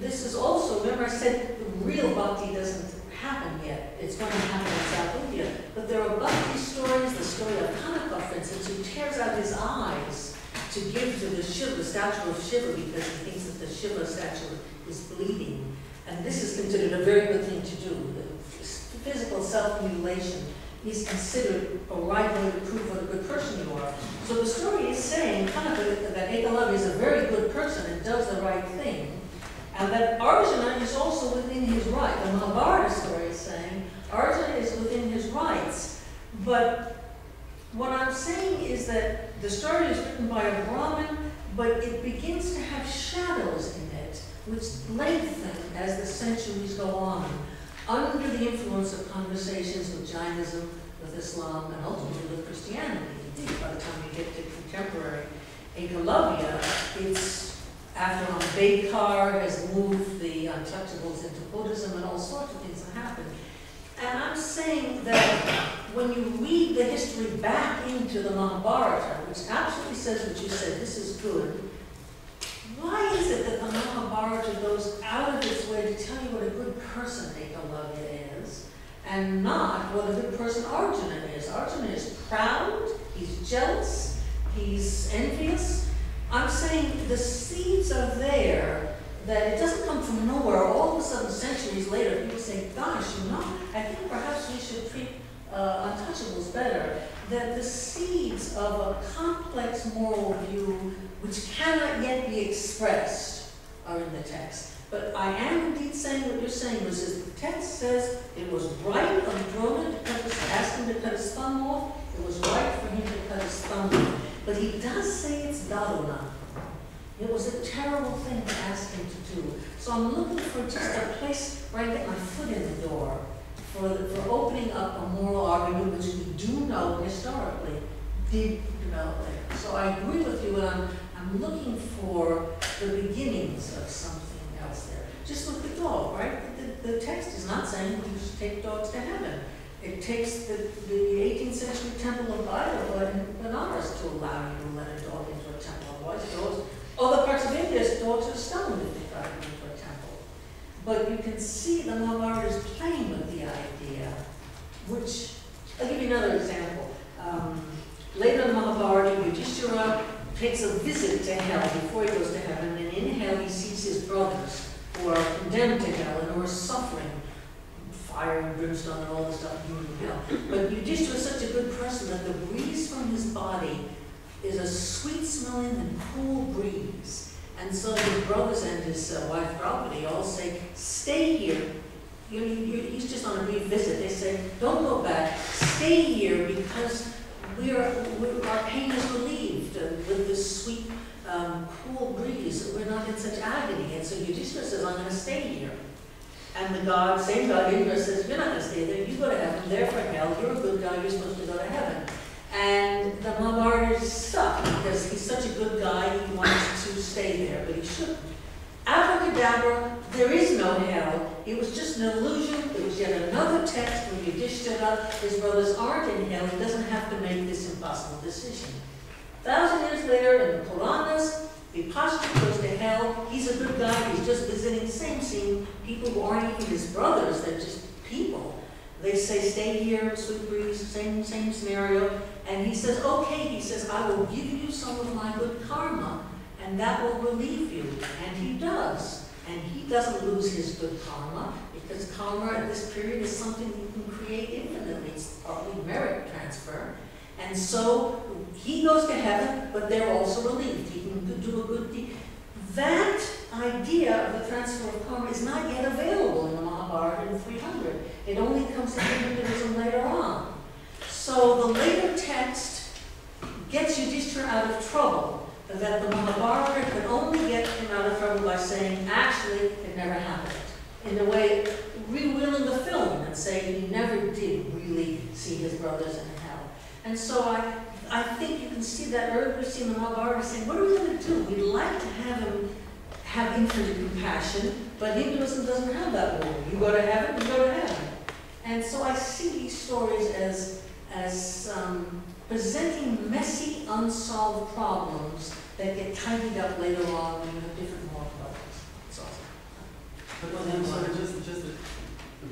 This is also, remember I said real bhakti doesn't happen yet. It's going to happen in South India. But there are bhakti stories, the story of Kanaka, for instance, who tears out his eyes to give to the Shiva, the statue of Shiva, because he thinks that the Shiva statue is bleeding. And this is considered a very good thing to do. The physical self-mutilation is considered a right way to prove what a good person you are. So the story is saying, Kanaka, that Ekalavya is a very good person and does the right thing. And that Arjuna is also within his right. The Mahabharata story is saying Arjuna is within his rights. But what I'm saying is that the story is written by a Brahmin, but it begins to have shadows in it, which lengthen as the centuries go on, under the influence of conversations with Jainism, with Islam, and ultimately with Christianity. Indeed, by the time you get to contemporary Ekalavya, it's after Ambedkar has moved the untouchables into Buddhism and all sorts of things that happen. And I'm saying that when you read the history back into the Mahabharata, which absolutely says what you said, this is good, why is it that the Mahabharata goes out of its way to tell you what a good person Ekalavya is, and not what a good person Arjuna is? Arjuna is proud, he's jealous, he's envious. I'm saying the seeds are there, that it doesn't come from nowhere. All of a sudden, centuries later, people say, gosh, you know, I think perhaps we should treat untouchables better. That the seeds of a complex moral view, which cannot yet be expressed, are in the text. But I am indeed saying what you're saying, which is the text says it was right on Drona to ask him to cut his thumb off. It was right for him to cut his thumb off. But he does say it's Daluna. It was a terrible thing to ask him to do. So I'm looking for just a place where I get my foot in the door for opening up a moral argument, which we do know historically did develop there. So I agree with you, and I'm looking for the beginnings of something else there. Just look at the dog, right? The text is not saying we should take dogs to heaven. It takes the 18th century temple of Bhairava in Banaras to allow you to let a dog into a temple. Otherwise, dogs. Other parts of India's dogs are stoned if they got into a temple. But you can see the Mahabharata is playing with the idea, which, I'll give you another example. Later in the Mahabharata, Yudhishthira takes a visit to hell before he goes to heaven, and in hell he sees his brothers who are condemned to hell and who are suffering fire and brimstone and all the stuff in hell. But Yudhishthira is such a good person that the breeze from his body is a sweet-smelling and cool breeze. And so his brothers and his wife Draupadi all say, stay here. He's just on a brief visit. They say, don't go back. Stay here because our pain is relieved with this sweet, cool breeze. We're not in such agony. And so Yudhishthira says, I'm going to stay here. And the God, same God, Indra says, you're not going to stay there. You go to heaven. They're for hell. You're a good guy. You're supposed to go to heaven. And the Mahabharata sucked because he's such a good guy, he wants to stay there, but he shouldn't. Abracadabra, there is no hell. It was just an illusion. It was yet another text from Yudhishthira. His brothers aren't in hell. He doesn't have to make this impossible decision. 1,000 years later, in the Puranas, Vipashti goes to hell. He's a good guy. He's just visiting the same scene. People who aren't even his brothers, they're just people. They say, stay here, sweet breeze, same scenario. And he says, okay, he says, I will give you some of my good karma, and that will relieve you. And he does. And he doesn't lose his good karma, because karma at this period is something you can create infinitely. It's partly merit transfer. And so he goes to heaven, but they're also relieved. He can do a good deed. That idea of the transfer of karma is not yet available in the Mahabharata in 300. It only comes to Hinduism later on. So the later text gets Yudhishthira out of trouble, that the Mahabharata could only get him out of trouble by saying, actually, it never happened. In a way, rewheeling the film and saying he never did really see his brothers in hell. And so I think you can see that urgency in the Mahabharata saying, what are we going to do? We'd like to have him have infinite compassion, but Hinduism doesn't have that rule. You go to heaven, you go to heaven. And so I see these stories as presenting messy, unsolved problems that get tidied up later on when you have different moral problems. It's awesome. But well, sorry, just a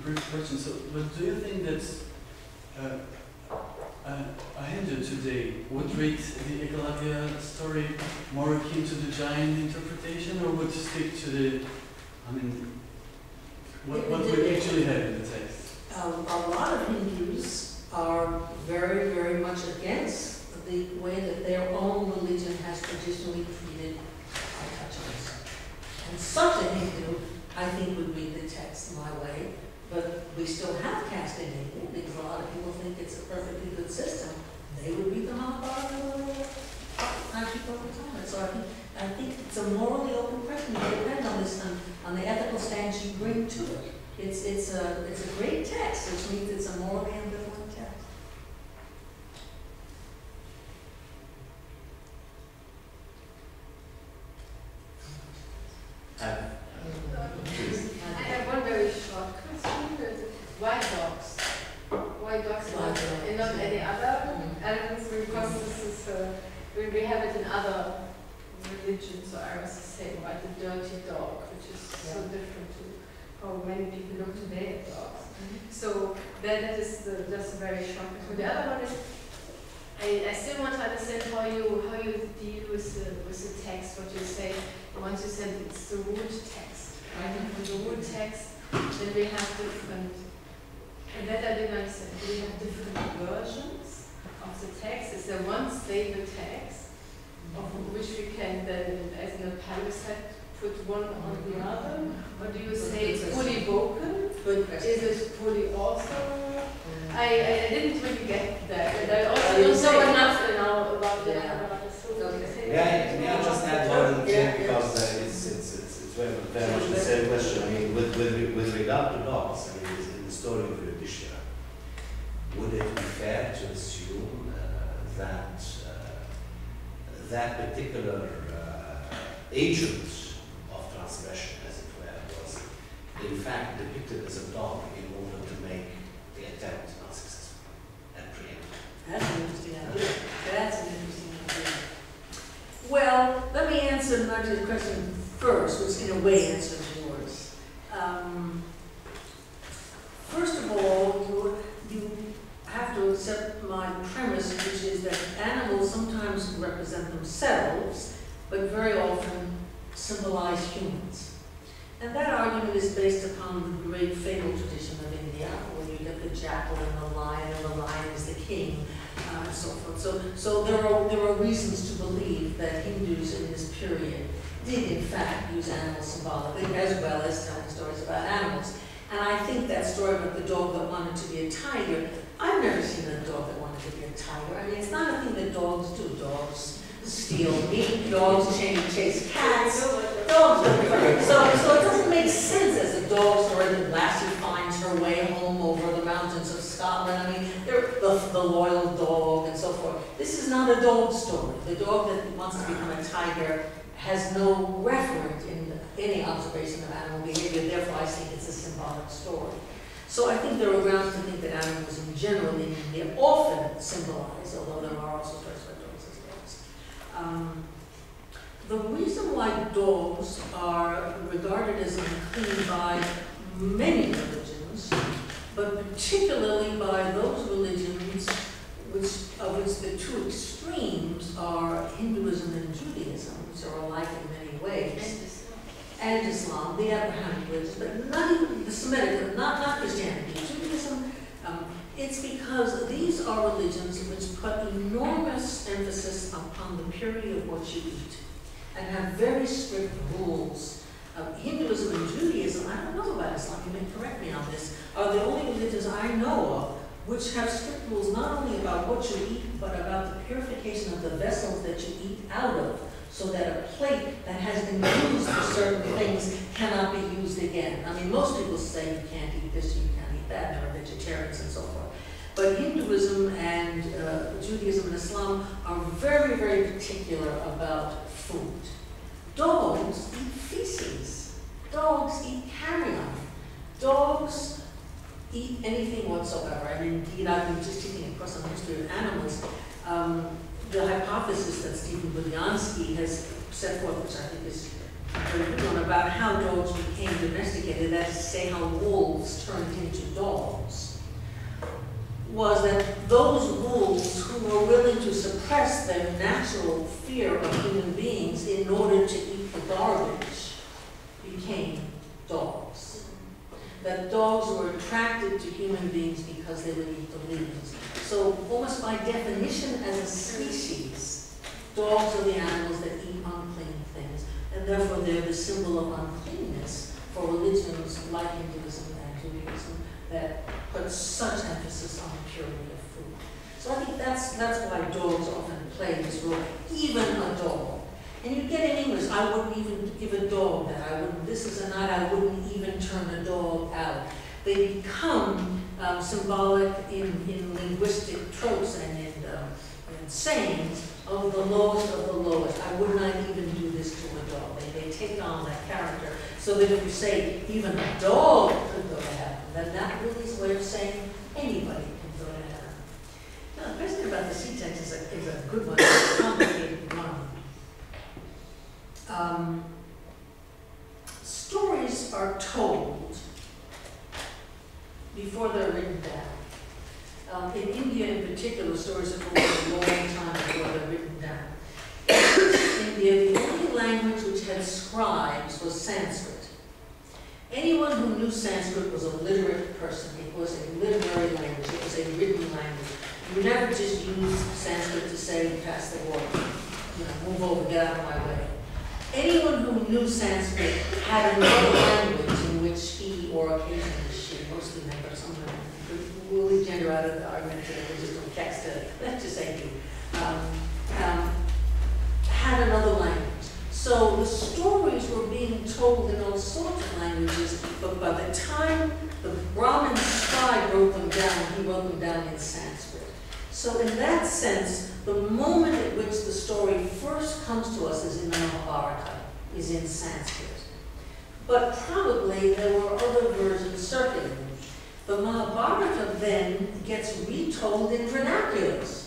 brief question. So, but do you think that a Hindu today would read the Eklavya story more akin to the giant interpretation, or would stick to the, I mean, what we actually have in the text? A lot of Hindus are very, very much against the way that their own religion has traditionally treated our touches. And such a Hindu, I think, would read the text my way. But we still have caste in India because a lot of people think it's a perfectly good system. They would read the Mahabharata all the time. So I think it's a morally open question. You depend on this, on the ethical stance you bring to it. It's a great text, which means it's a morally ambivalent text. I have one very short question. Why dogs? Why dogs and not any other animals? Because this is, we have it in other religions, so I was saying about the dirty dog, which is so different to how many people look today at dogs. So that is just very shocking. So the other one is, I still want to understand how you deal with the text, what you say. Once you said it's the root text, right? And from the root text, then we have different, and that I didn't understand, we have different versions of the text. Is there one stable text of which we can then, as in a palisade, put one on the other? Or do you say it's fully vocal? Is it fully awesome? I didn't really get that, and I also don't know enough now about the Mahabharata. Yeah, I just add one thing, because it's very much the same question. I mean, with regard to dogs, I mean, in the story of Yudhishthira, would it be fair to assume that particular agent of transgression, as it were, was in fact depicted as a dog in order to make the attempt not successful and preemptive? That's an interesting idea. That's an interesting idea. Well, let me answer Marjorie's question first, which in a way answers yours. First of all, you have to accept my premise, which is that animals sometimes represent themselves, but very often symbolize humans. And that argument is based upon the great fable tradition of India, where you get the jackal and the lion is the king, and so forth. So there are reasons to believe that Hindus in this period did in fact use animals symbolically, as well as telling stories about animals. And I think that story about the dog that wanted to be a tiger, I've never seen a dog that wanted to be a tiger. I mean, it's not a thing that dogs do. Dogs steal meat, dogs chase cats, dogs do it. So it doesn't make sense as a dog story that Lassie finds her way home over the mountains of Scotland. I mean, they're the loyal dog and so forth. This is not a dog story. The dog that wants to become a tiger has no referent in any observation of animal behavior, therefore I think it's a symbolic story. So I think there are grounds to think that animals in general, they often symbolize, although there are also stories about dogs as dogs. The reason why dogs are regarded as unclean by many religions, but particularly by those religions of which the two extremes are Hinduism and Judaism, which are alike in many ways. And Islam, the Abrahamic religion, but not even the Semitic, not Christianity, Judaism. It's because these are religions which put enormous emphasis upon the purity of what you eat and have very strict rules. Hinduism and Judaism, I don't know about Islam, you may correct me on this, are the only religions I know of which have strict rules not only about what you eat, but about the purification of the vessels that you eat out of, so that a plate that has been used for certain things cannot be used again. I mean, most people say you can't eat this, you can't eat that, there are vegetarians and so forth. But Hinduism and Judaism and Islam are very, very particular about food. Dogs eat feces. Dogs eat carrion. Dogs eat anything whatsoever. I mean, indeed, I've been just taking a course on the history of animals. The hypothesis that Stephen Budiansky has set forth, which I think is very good one, about how dogs became domesticated, that is to say how wolves turned into dogs, was that those wolves who were willing to suppress their natural fear of human beings in order to eat the garbage became dogs. That dogs were attracted to human beings because they would eat the leaves. So almost by definition as a species, dogs are the animals that eat unclean things, and therefore they're the symbol of uncleanness for religions like Hinduism and Judaism that put such emphasis on the purity of food. So I think that's why dogs often play this role, even a dog. And you get in English, I wouldn't even give a dog that, this is a night I wouldn't even turn a dog out. They become symbolic in linguistic tropes and in sayings of the lowest of the lowest. I would not even do this to a dog. They take on that character so that if you say even a dog could go to heaven, then that really is a way of saying anybody can go to heaven. Now, the question about the sea text is a good one, it's a complicated one. Stories are told before they're written down. In India in particular, stories are told a long time before they're written down. In India, the only language which had scribes was Sanskrit. Anyone who knew Sanskrit was a literate person. It was a literary language. It was a written language. You never just used Sanskrit to say, pass the water, move over, get out of my way. anyone who knew Sanskrit had another language in which he, or occasionally she, mostly men, but sometimes we'll leave gender out of the argument today, we just don't text it, let's just say you, had another language. So the stories were being told in all sorts of languages, but by the time the Brahmin scribe wrote them down, he wrote them down in Sanskrit. So in that sense, the moment at which the story first comes to us is in the Mahabharata, is in Sanskrit. But probably there were other versions circulating. The Mahabharata then gets retold in vernaculars.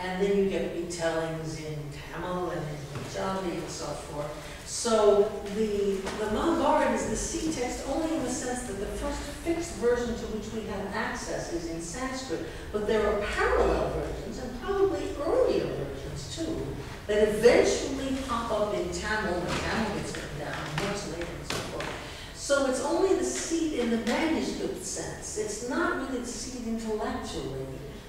And then you get retellings in Tamil and in Punjabi and so forth. So the Mahabharata is the sea text only in the sense that the first fixed version to which we have access is in Sanskrit. But there are parallel versions and probably earlier versions too that eventually pop up in Tamil when Tamil gets written down much later and so forth. So it's only the seed in the manuscript sense. It's not really the seed intellectually.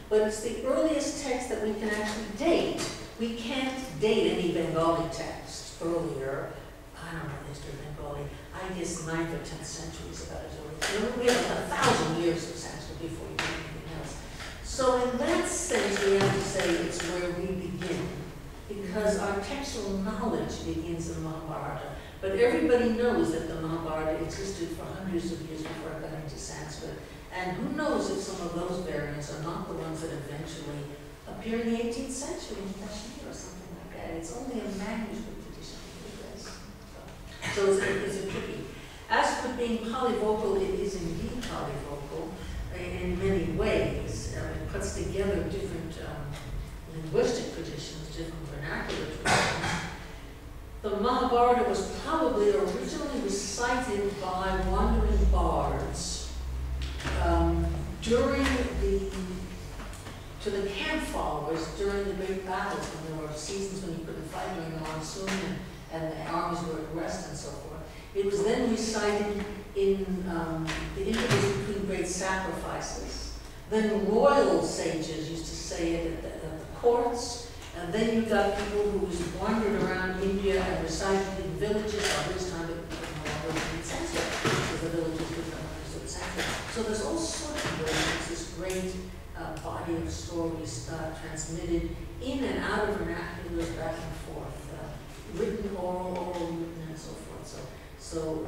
But it's the earliest text that we can actually date. We can't date any Bengali text earlier. I don't know the history of Bengali. I guess 9th or 10th centuries about it. We have 1,000 years of Sanskrit before we do anything else. So in that sense, we have to say it's where we begin, because our textual knowledge begins in Mahabharata. But everybody knows that the Mahabharata existed for hundreds of years before it got into Sanskrit. And who knows if some of those variants are not the ones that eventually appear in the 18th century in Kashmir or something like that. It's only a manuscript edition of this. So it's a tricky. As for being polyvocal, it is indeed polyvocal in many ways. It puts together different linguistic traditions, different vernacular traditions. The Mahabharata was probably originally recited by wandering bards to the camp followers during the great battles, when there were seasons when you couldn't fight during the monsoon and the armies were at rest and so forth. It was then recited in the intervals between great sacrifices. Then royal sages used to say it at the courts, and then you got people who wandered around India and recited in villages. By this time it was no longer in Sanskrit, because the villages would come. So there's all sorts of ways this great body of stories transmitted in and out of vernaculars back and forth, written, oral, written, and so forth.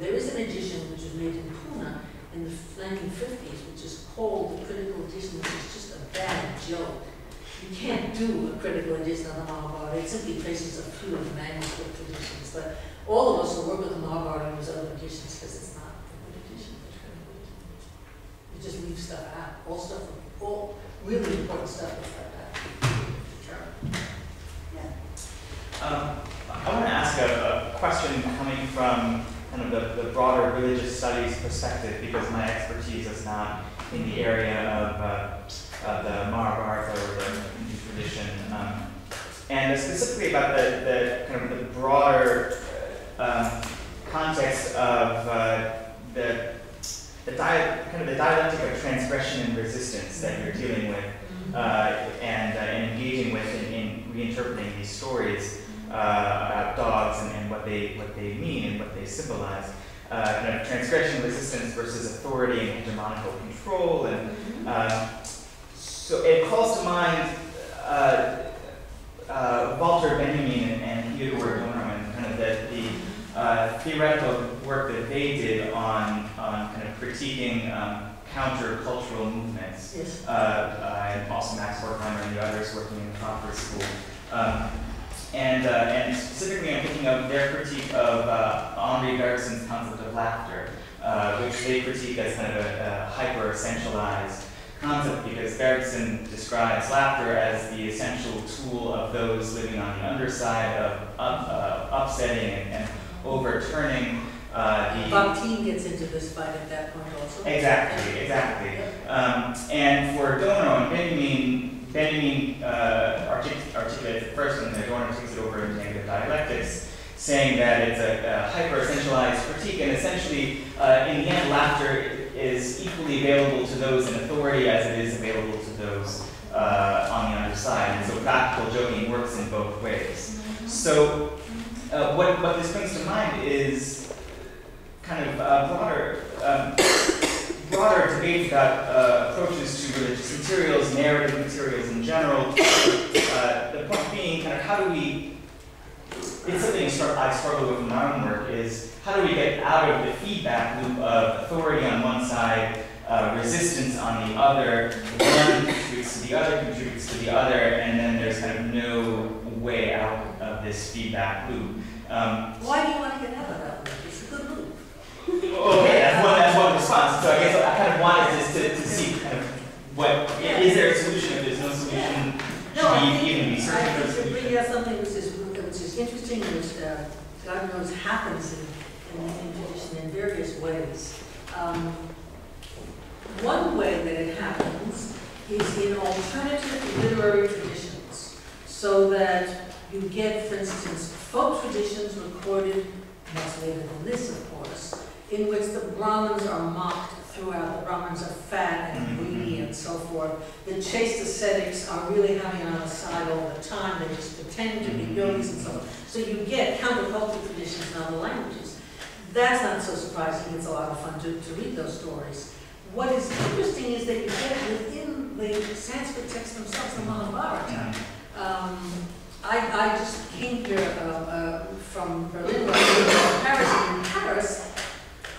There is an edition which was made in Pune in the 1950s, which is called the critical edition, which is just a bad joke. You can't do a critical edition of the Mahabharata. It simply traces a few of the manuscript traditions. But all of us who work with the Mahabharata use other editions because it's not. Just leave stuff out. All really important stuff is left out. Sure. Yeah. I want to ask a question coming from kind of the broader religious studies perspective, because my expertise is not in the area of the Mahabharata or the Hindu tradition, and specifically about the kind of the broader context of the dialectic of transgression and resistance that you're dealing with and engaging with in reinterpreting these stories about dogs and what they mean and what they symbolize. Kind of transgression, resistance versus authority and hegemonical control. And so it calls to mind Walter Benjamin and Theodore Adorno and kind of the theoretical work that they did on kind of critiquing counter-cultural movements, yes. And also Max Horkheimer and the others working in the Frankfurt School. And specifically I'm thinking of their critique of Henri Bergson's concept of laughter, which they critique as kind of a hyper-essentialized concept, because Bergson describes laughter as the essential tool of those living on the underside of upsetting and overturning the... Bhakti gets into this fight at that point also. Exactly. Yeah. And for Adorno and Benjamin articulates it first, and Adorno takes it over into negative dialectics, saying that it's a hyper-essentialized critique, and essentially, in the end, laughter is equally available to those in authority as it is available to those on the underside. And so practical joking works in both ways. So what this brings to mind is kind of broader debate about approaches to religious materials, narrative materials in general. The point being, kind of, how do we? It's something I struggle with in my own work. Is how do we get out of the feedback loop of authority on one side, resistance on the other? One contributes to the other, contributes to the other, and then there's kind of no way out of this feedback loop. Why do you want to get out of that loop? It's a good loop. Okay, that's one response. So I guess I kind of wanted this to see kind of what, is there a solution? If there's no solution, should we even be searching for a solution? You're bringing out something which is interesting, which God knows happens in tradition in various ways. One way that it happens is in alternative literary traditions, so that you get, for instance, folk traditions recorded much later than this, of course, in which the Brahmins are mocked throughout. The Brahmins are fat and greedy and so forth. The chaste ascetics are really having on the side all the time. They just pretend to be yogis and so on. So you get countercultural traditions in other languages. That's not so surprising. It's a lot of fun to read those stories. What is interesting is that you get within the Sanskrit texts themselves, the Mahabharata. I just came here from Berlin, Paris, and in Paris,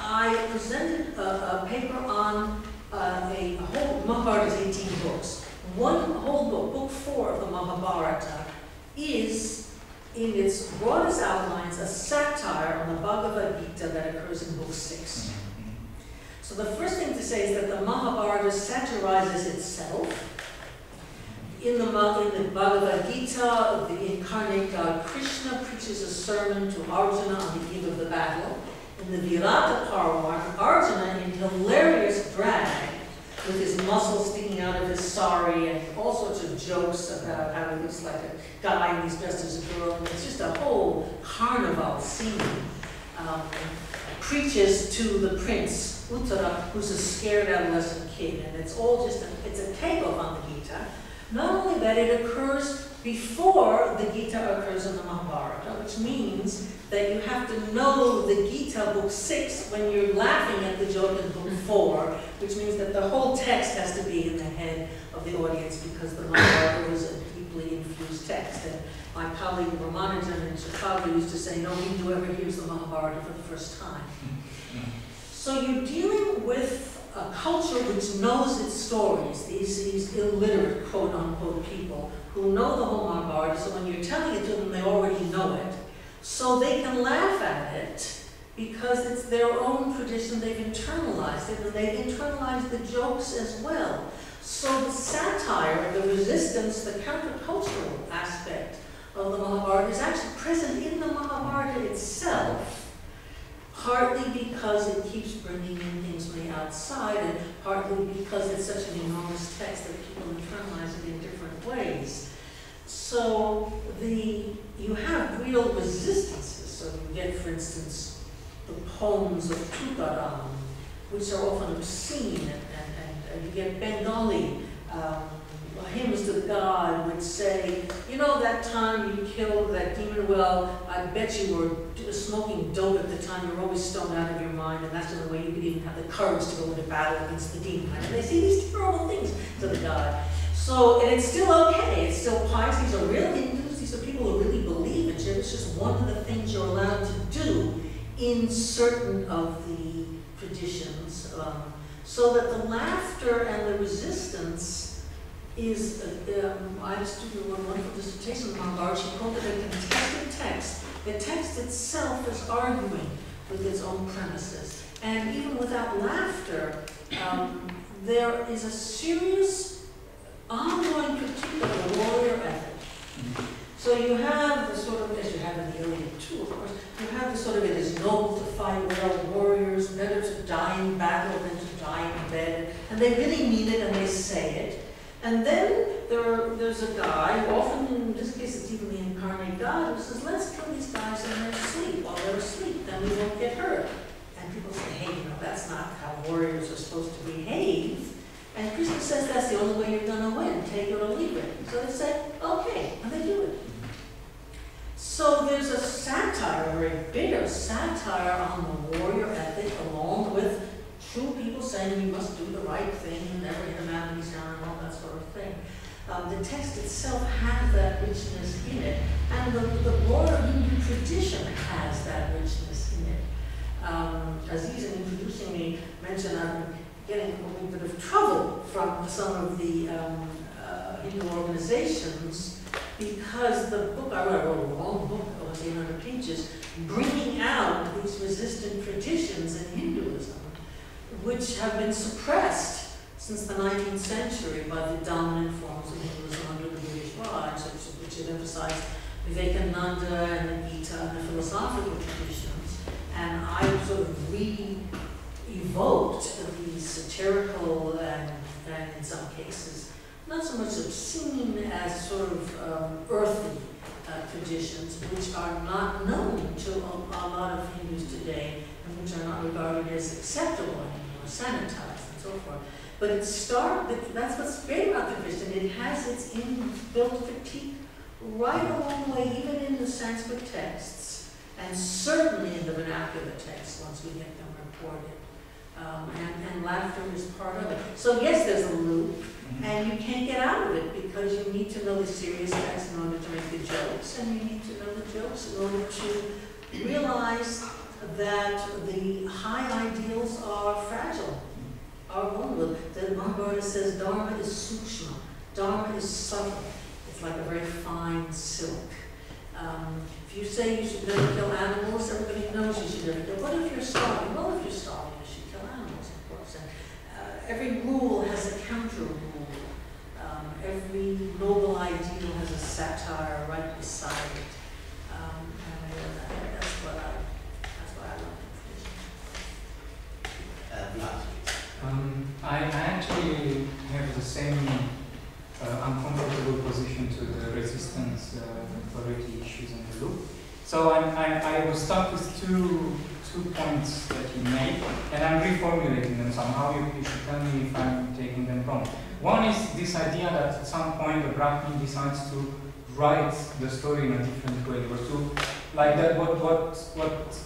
I presented a paper on a whole Mahabharata's 18 books. One whole book, book 4 of the Mahabharata, is in its broadest outlines a satire on the Bhagavad Gita that occurs in book 6. So the first thing to say is that the Mahabharata satirizes itself. In the Bhagavad Gita, the incarnate God Krishna preaches a sermon to Arjuna on the eve of the battle. In the Virata Parvan, Arjuna, in hilarious drag, with his muscles sticking out of his sari and all sorts of jokes about how he looks like a guy and he's dressed as a girl, and it's just a whole carnival scene. Preaches to the prince, Uttara, who's a scared adolescent kid, and it's all just a takeoff on the Gita. Not only that, it occurs before the Gita occurs in the Mahabharata, which means that you have to know the Gita, book 6, when you're laughing at the joke in book 4, which means that the whole text has to be in the head of the audience because the Mahabharata was a deeply infused text. And my colleague Ramanujan in Chicago used to say, no Hindu ever hears the Mahabharata for the first time. So you're dealing with a culture which knows its stories, these illiterate, quote-unquote people, who know the whole Mahabharata, so when you're telling it to them, they already know it. So they can laugh at it because it's their own tradition, they've internalized it, and they've internalized the jokes as well. So the satire, the resistance, the countercultural aspect of the Mahabharata is actually present in the Mahabharata itself. Partly because it keeps bringing in things from the outside, and partly because it's such an enormous text that people internalize it in different ways. So you have real resistances. So you get, for instance, the poems of Tukaram, which are often obscene, and you get Bengali hymns to God would say, you know, that time you killed that demon, well, I bet you were smoking dope at the time, you were always stoned out of your mind, and that's the way you could even have the courage to go into battle against the demon. And they say these terrible things to the God. So, and it's still okay, it's still pious, these are real Hindus, these are people who really believe in Shiva. It's just one of the things you're allowed to do in certain of the traditions, so that the laughter and the resistance is, I just did one wonderful dissertation on Mahabharata. She called it a contested text. The text itself is arguing with its own premises. And even without laughter, there is a serious ongoing critique of the warrior ethic. So you have the sort of, as you have in the Iliad too, of course, you have the sort of, it is noble to fight well, warriors, better to die in battle than to die in bed. And they really mean it and they say it. And then there's a guy, often in this case it's even the incarnate God, who says, let's kill these guys in their sleep, while they're asleep, then we won't get hurt. And people say, hey, you know, that's not how warriors are supposed to behave. And Krishna says, that's the only way you're going to win, take it or leave it. So they say, okay, and they do it. So there's a satire satire, or a bigger satire on the warrior ethic, along with true people saying we must do the right thing, never hit a man when he's down, and all that sort of thing. The text itself has that richness in it, and the broader Hindu tradition has that richness in it. Aziz, in introducing me, mentioned I'm getting a little bit of trouble from some of the Hindu organizations because the book I wrote a long book, over 800 pages, bringing out these resistant traditions in Hinduism, which have been suppressed since the 19th century by the dominant forms of Hinduism under the British Raj, which have emphasized Vivekananda and the Gita and the philosophical traditions. And I sort of re-evoked these satirical and in some cases, not so much obscene as sort of earthy traditions, which are not known to a lot of Hindus today and which are not regarded as acceptable anymore, sanitized and so forth. But it that's what's great about the Christian. It has its inbuilt critique right along the way, even in the Sanskrit texts, and certainly in the vernacular texts once we get them reported. And laughter is part of it. So yes, there's a loop, and you can't get out of it because you need to know the serious facts in order to make the jokes, and you need to know the jokes in order to realize that the high ideals are fragile. The Mahabharata says Dharma is sukshma, Dharma is subtle. It's like a very fine silk. If you say you should never kill animals, everybody knows you should never kill. What if you're starving? Well, if you're starving, you should kill animals, of course. And, every rule has a counter rule. Every noble ideal has a satire right beside it. And that's what I love the tradition. I actually have the same uncomfortable position to the resistance authority issues in the loop. So I was stuck with two points that you made, and I'm reformulating them somehow. You should tell me if I'm taking them wrong. One is this idea that at some point the Brahmin decides to write the story in a different way, or to, like that, what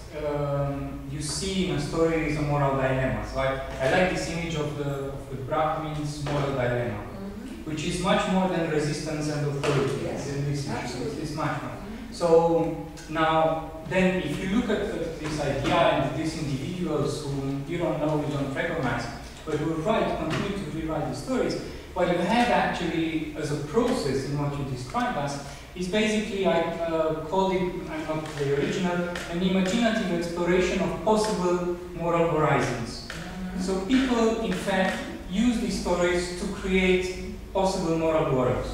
you see in a story is a moral dilemma. So I like this image of the Brahmin's moral dilemma, which is much more than resistance and authority. Yes, in this absolutely. It's much more. So now, then, if you look at this idea and these individuals whom you don't know, you don't recognize, but who continue to rewrite the stories. What you have actually as a process in what you describe us is basically, I call it, I'm not the original, an imaginative exploration of possible moral horizons. So people, in fact, use these stories to create possible moral worlds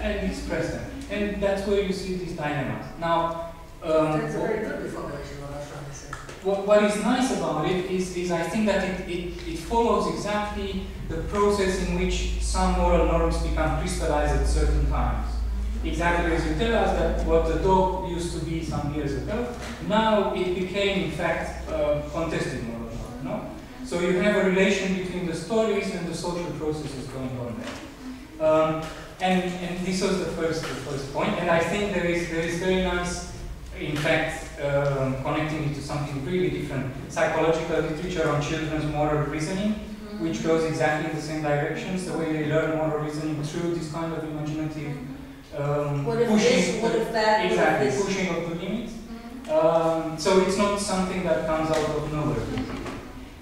and express them. And that's where you see these dilemmas. Now, that's a very good formulation of what I'm trying to say. What is nice about it is I think that it follows exactly the process in which some moral norms become crystallized at certain times. Exactly as you tell us that what the dog used to be some years ago, now it became in fact contested moral norm. No? So you have a relation between the stories and the social processes going on there. And this was the first point, and I think there is very nice, in fact, connecting it to something really different. Psychological literature on children's moral reasoning, which goes exactly in the same directions, the way they learn moral reasoning through this kind of imaginative pushing of the limits. So it's not something that comes out of nowhere.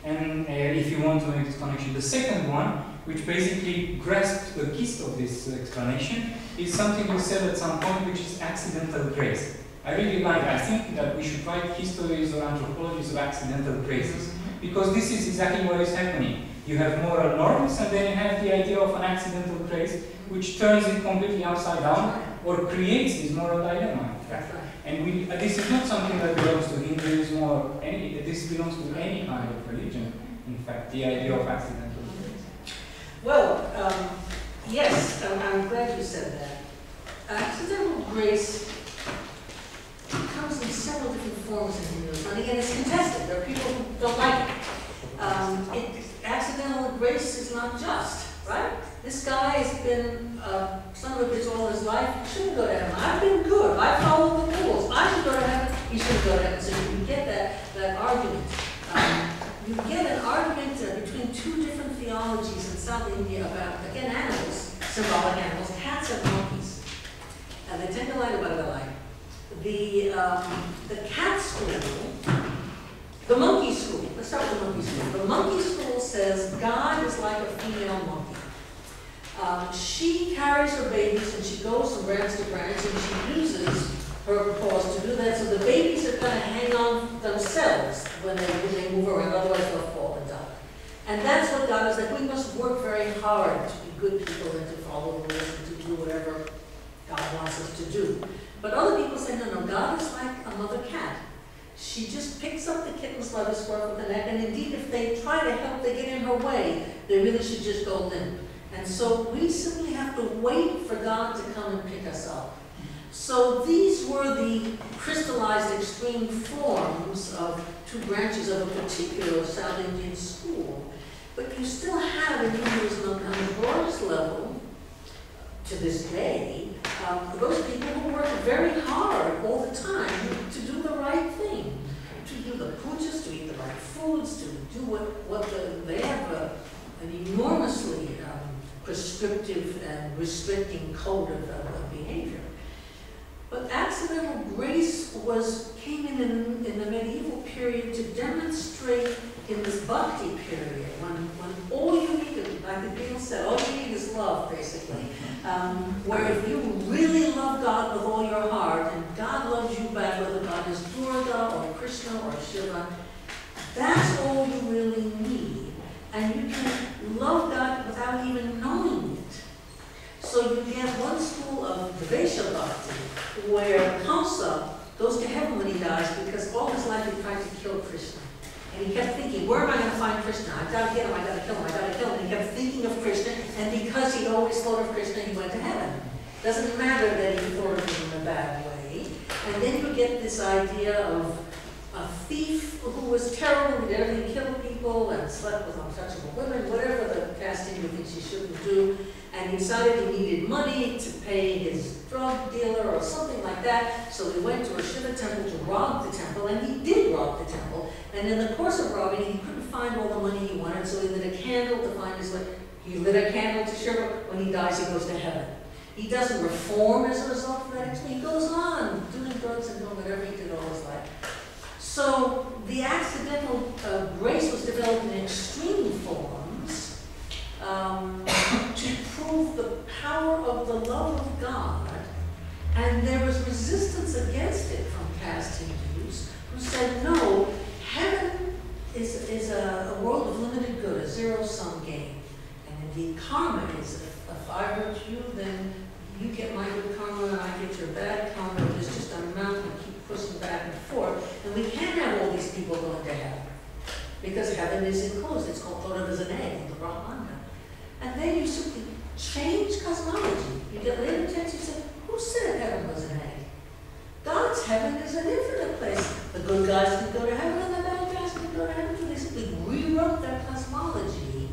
And if you want to make this connection, the second one, which basically grasps the gist of this explanation, is something you said at some point, which is accidental grace. I think that we should write histories or anthropologies of accidental graces, because this is exactly what is happening. You have moral norms, and then you have the idea of an accidental grace, which turns it completely upside down, or creates this moral dilemma, in fact. And this is not something that belongs to Hinduism or this belongs to any kind of religion, in fact, the idea of accidental grace. Well, yes, I'm glad you said that. Accidental grace comes in several different forms in Hinduism, and again, it's contested. There are people who don't like it. Accidental grace is not just, right? This guy has been son of a bitch all his life. Shouldn't go to heaven. I've been good. I followed the rules. I should go to heaven. you should go there. So you get that argument. You get an argument between two different theologies in South India about, again, animals, symbolic animals, cats and monkeys. And they tend to like about the light. The cat school, the monkey school, let's start with the monkey school. The monkey school says God is like a female monkey. She carries her babies and she goes from branch to branch and she uses her paws to do that, so the babies are going to hang on themselves when they move around, otherwise they'll fall and die. And that's what God is like. We must work very hard to be good people and to follow the rules and to do whatever God wants us to do. But other people say, no, no, God is like a mother cat. She just picks up the kittens by the scruff of the neck, and indeed, if they try to help, they get in her way. They really should just go limp. And so we simply have to wait for God to come and pick us up. So these were the crystallized extreme forms of two branches of a particular South Indian school. But you still have in Hinduism on the broadest level, to this day, those people who work very hard all the time to do the right thing, to do the pujas, to eat the right foods, to do they have an enormously prescriptive and restricting code of behavior. But accidental grace came in the medieval period to demonstrate in this Bhakti period, when all you need, like the people said, all you need is love, basically. Where if you really love God with all your heart, and God loves you back, whether God is Durga or Krishna or Shiva, that's all you really need. And you can love God without even knowing it. So you get one school of Dvesha Bhakti, where Kamsa goes to heaven when he dies because all his life he tried to kill Krishna. And he kept thinking, where am I going to find Krishna? I've got to get him, I've got to kill him, I've got to kill him. And he kept thinking of Krishna, and because he always thought of Krishna, he went to heaven. Doesn't matter that he thought of him in a bad way. And then you get this idea of a thief who was terrible, who did everything, killed people, and slept with untouchable women, whatever the past Hindu thinks he shouldn't do, and he decided he needed money to pay his drug dealer or something like that, so he went to a Shiva temple to rob the temple, and he did rob the temple, and in the course of robbing, he couldn't find all the money he wanted, so he lit a candle to find his way. He lit a candle to Shiva. When he dies, he goes to heaven. He doesn't reform as a result of that. He goes on doing drugs and doing whatever he did all his life. So the accidental grace was developed in extreme forms to prove the power of the love of God. And there was resistance against it from past Hindus who said, no, heaven is a world of limited good, a zero-sum game. And indeed, karma is, if I hurt you, then you get my good karma and I get your bad karma. There's just a mountain we keep pushing back and forth. And we can't have all these people going to heaven because heaven is enclosed. It's called thought of as an egg, the Brahmanda. And then you simply change cosmology. You get later texts, you say, who said heaven was an egg? God's heaven is an infinite place. The good guys can go to heaven and the bad guys can go to heaven too. They simply rewrote their cosmology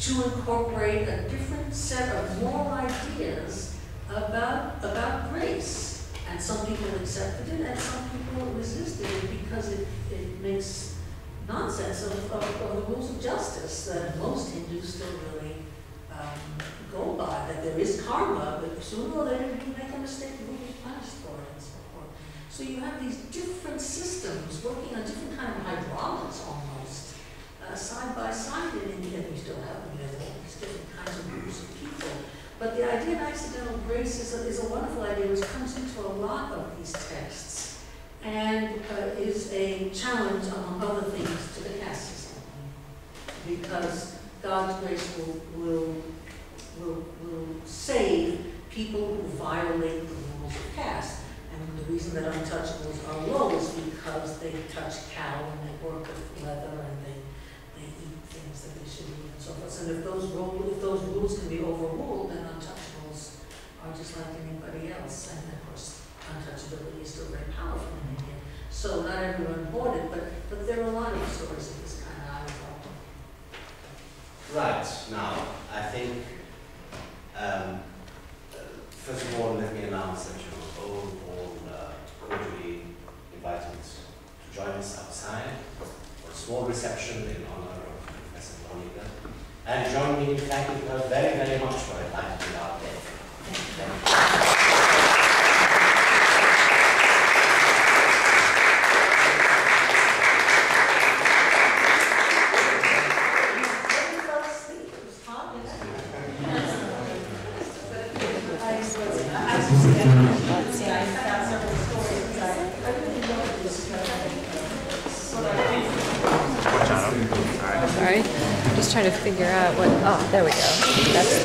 to incorporate a different set of moral ideas about grace. And some people accepted it and some people resisted it because it makes nonsense of the rules of justice that most Hindus still really go by, that there is karma, but sooner or later you make a mistake, you will be punished for it and so forth. So you have these different systems working on different kind of hydraulics almost, side by side in India. We still have all these different kinds of groups of people. But the idea of accidental grace is a wonderful idea which comes into a lot of these texts and is a challenge, among other things, to the caste system. Because God's grace will save people who violate the rules of caste. And the reason that untouchables are low is because they touch cattle and they work with leather and they eat things that they shouldn't eat and so forth. And if those rules can be overruled, then untouchables are just like anybody else. And of course, untouchability is still very powerful in India. So not everyone bought it, but there are a lot of stories of this kind. Right, now, I think, first of all, let me announce that you're all cordially invited service outside for a small reception in honor of Professor Doniger, and join me in thanking her very, very much for a life without death. Trying to figure out what, oh, there we go. That's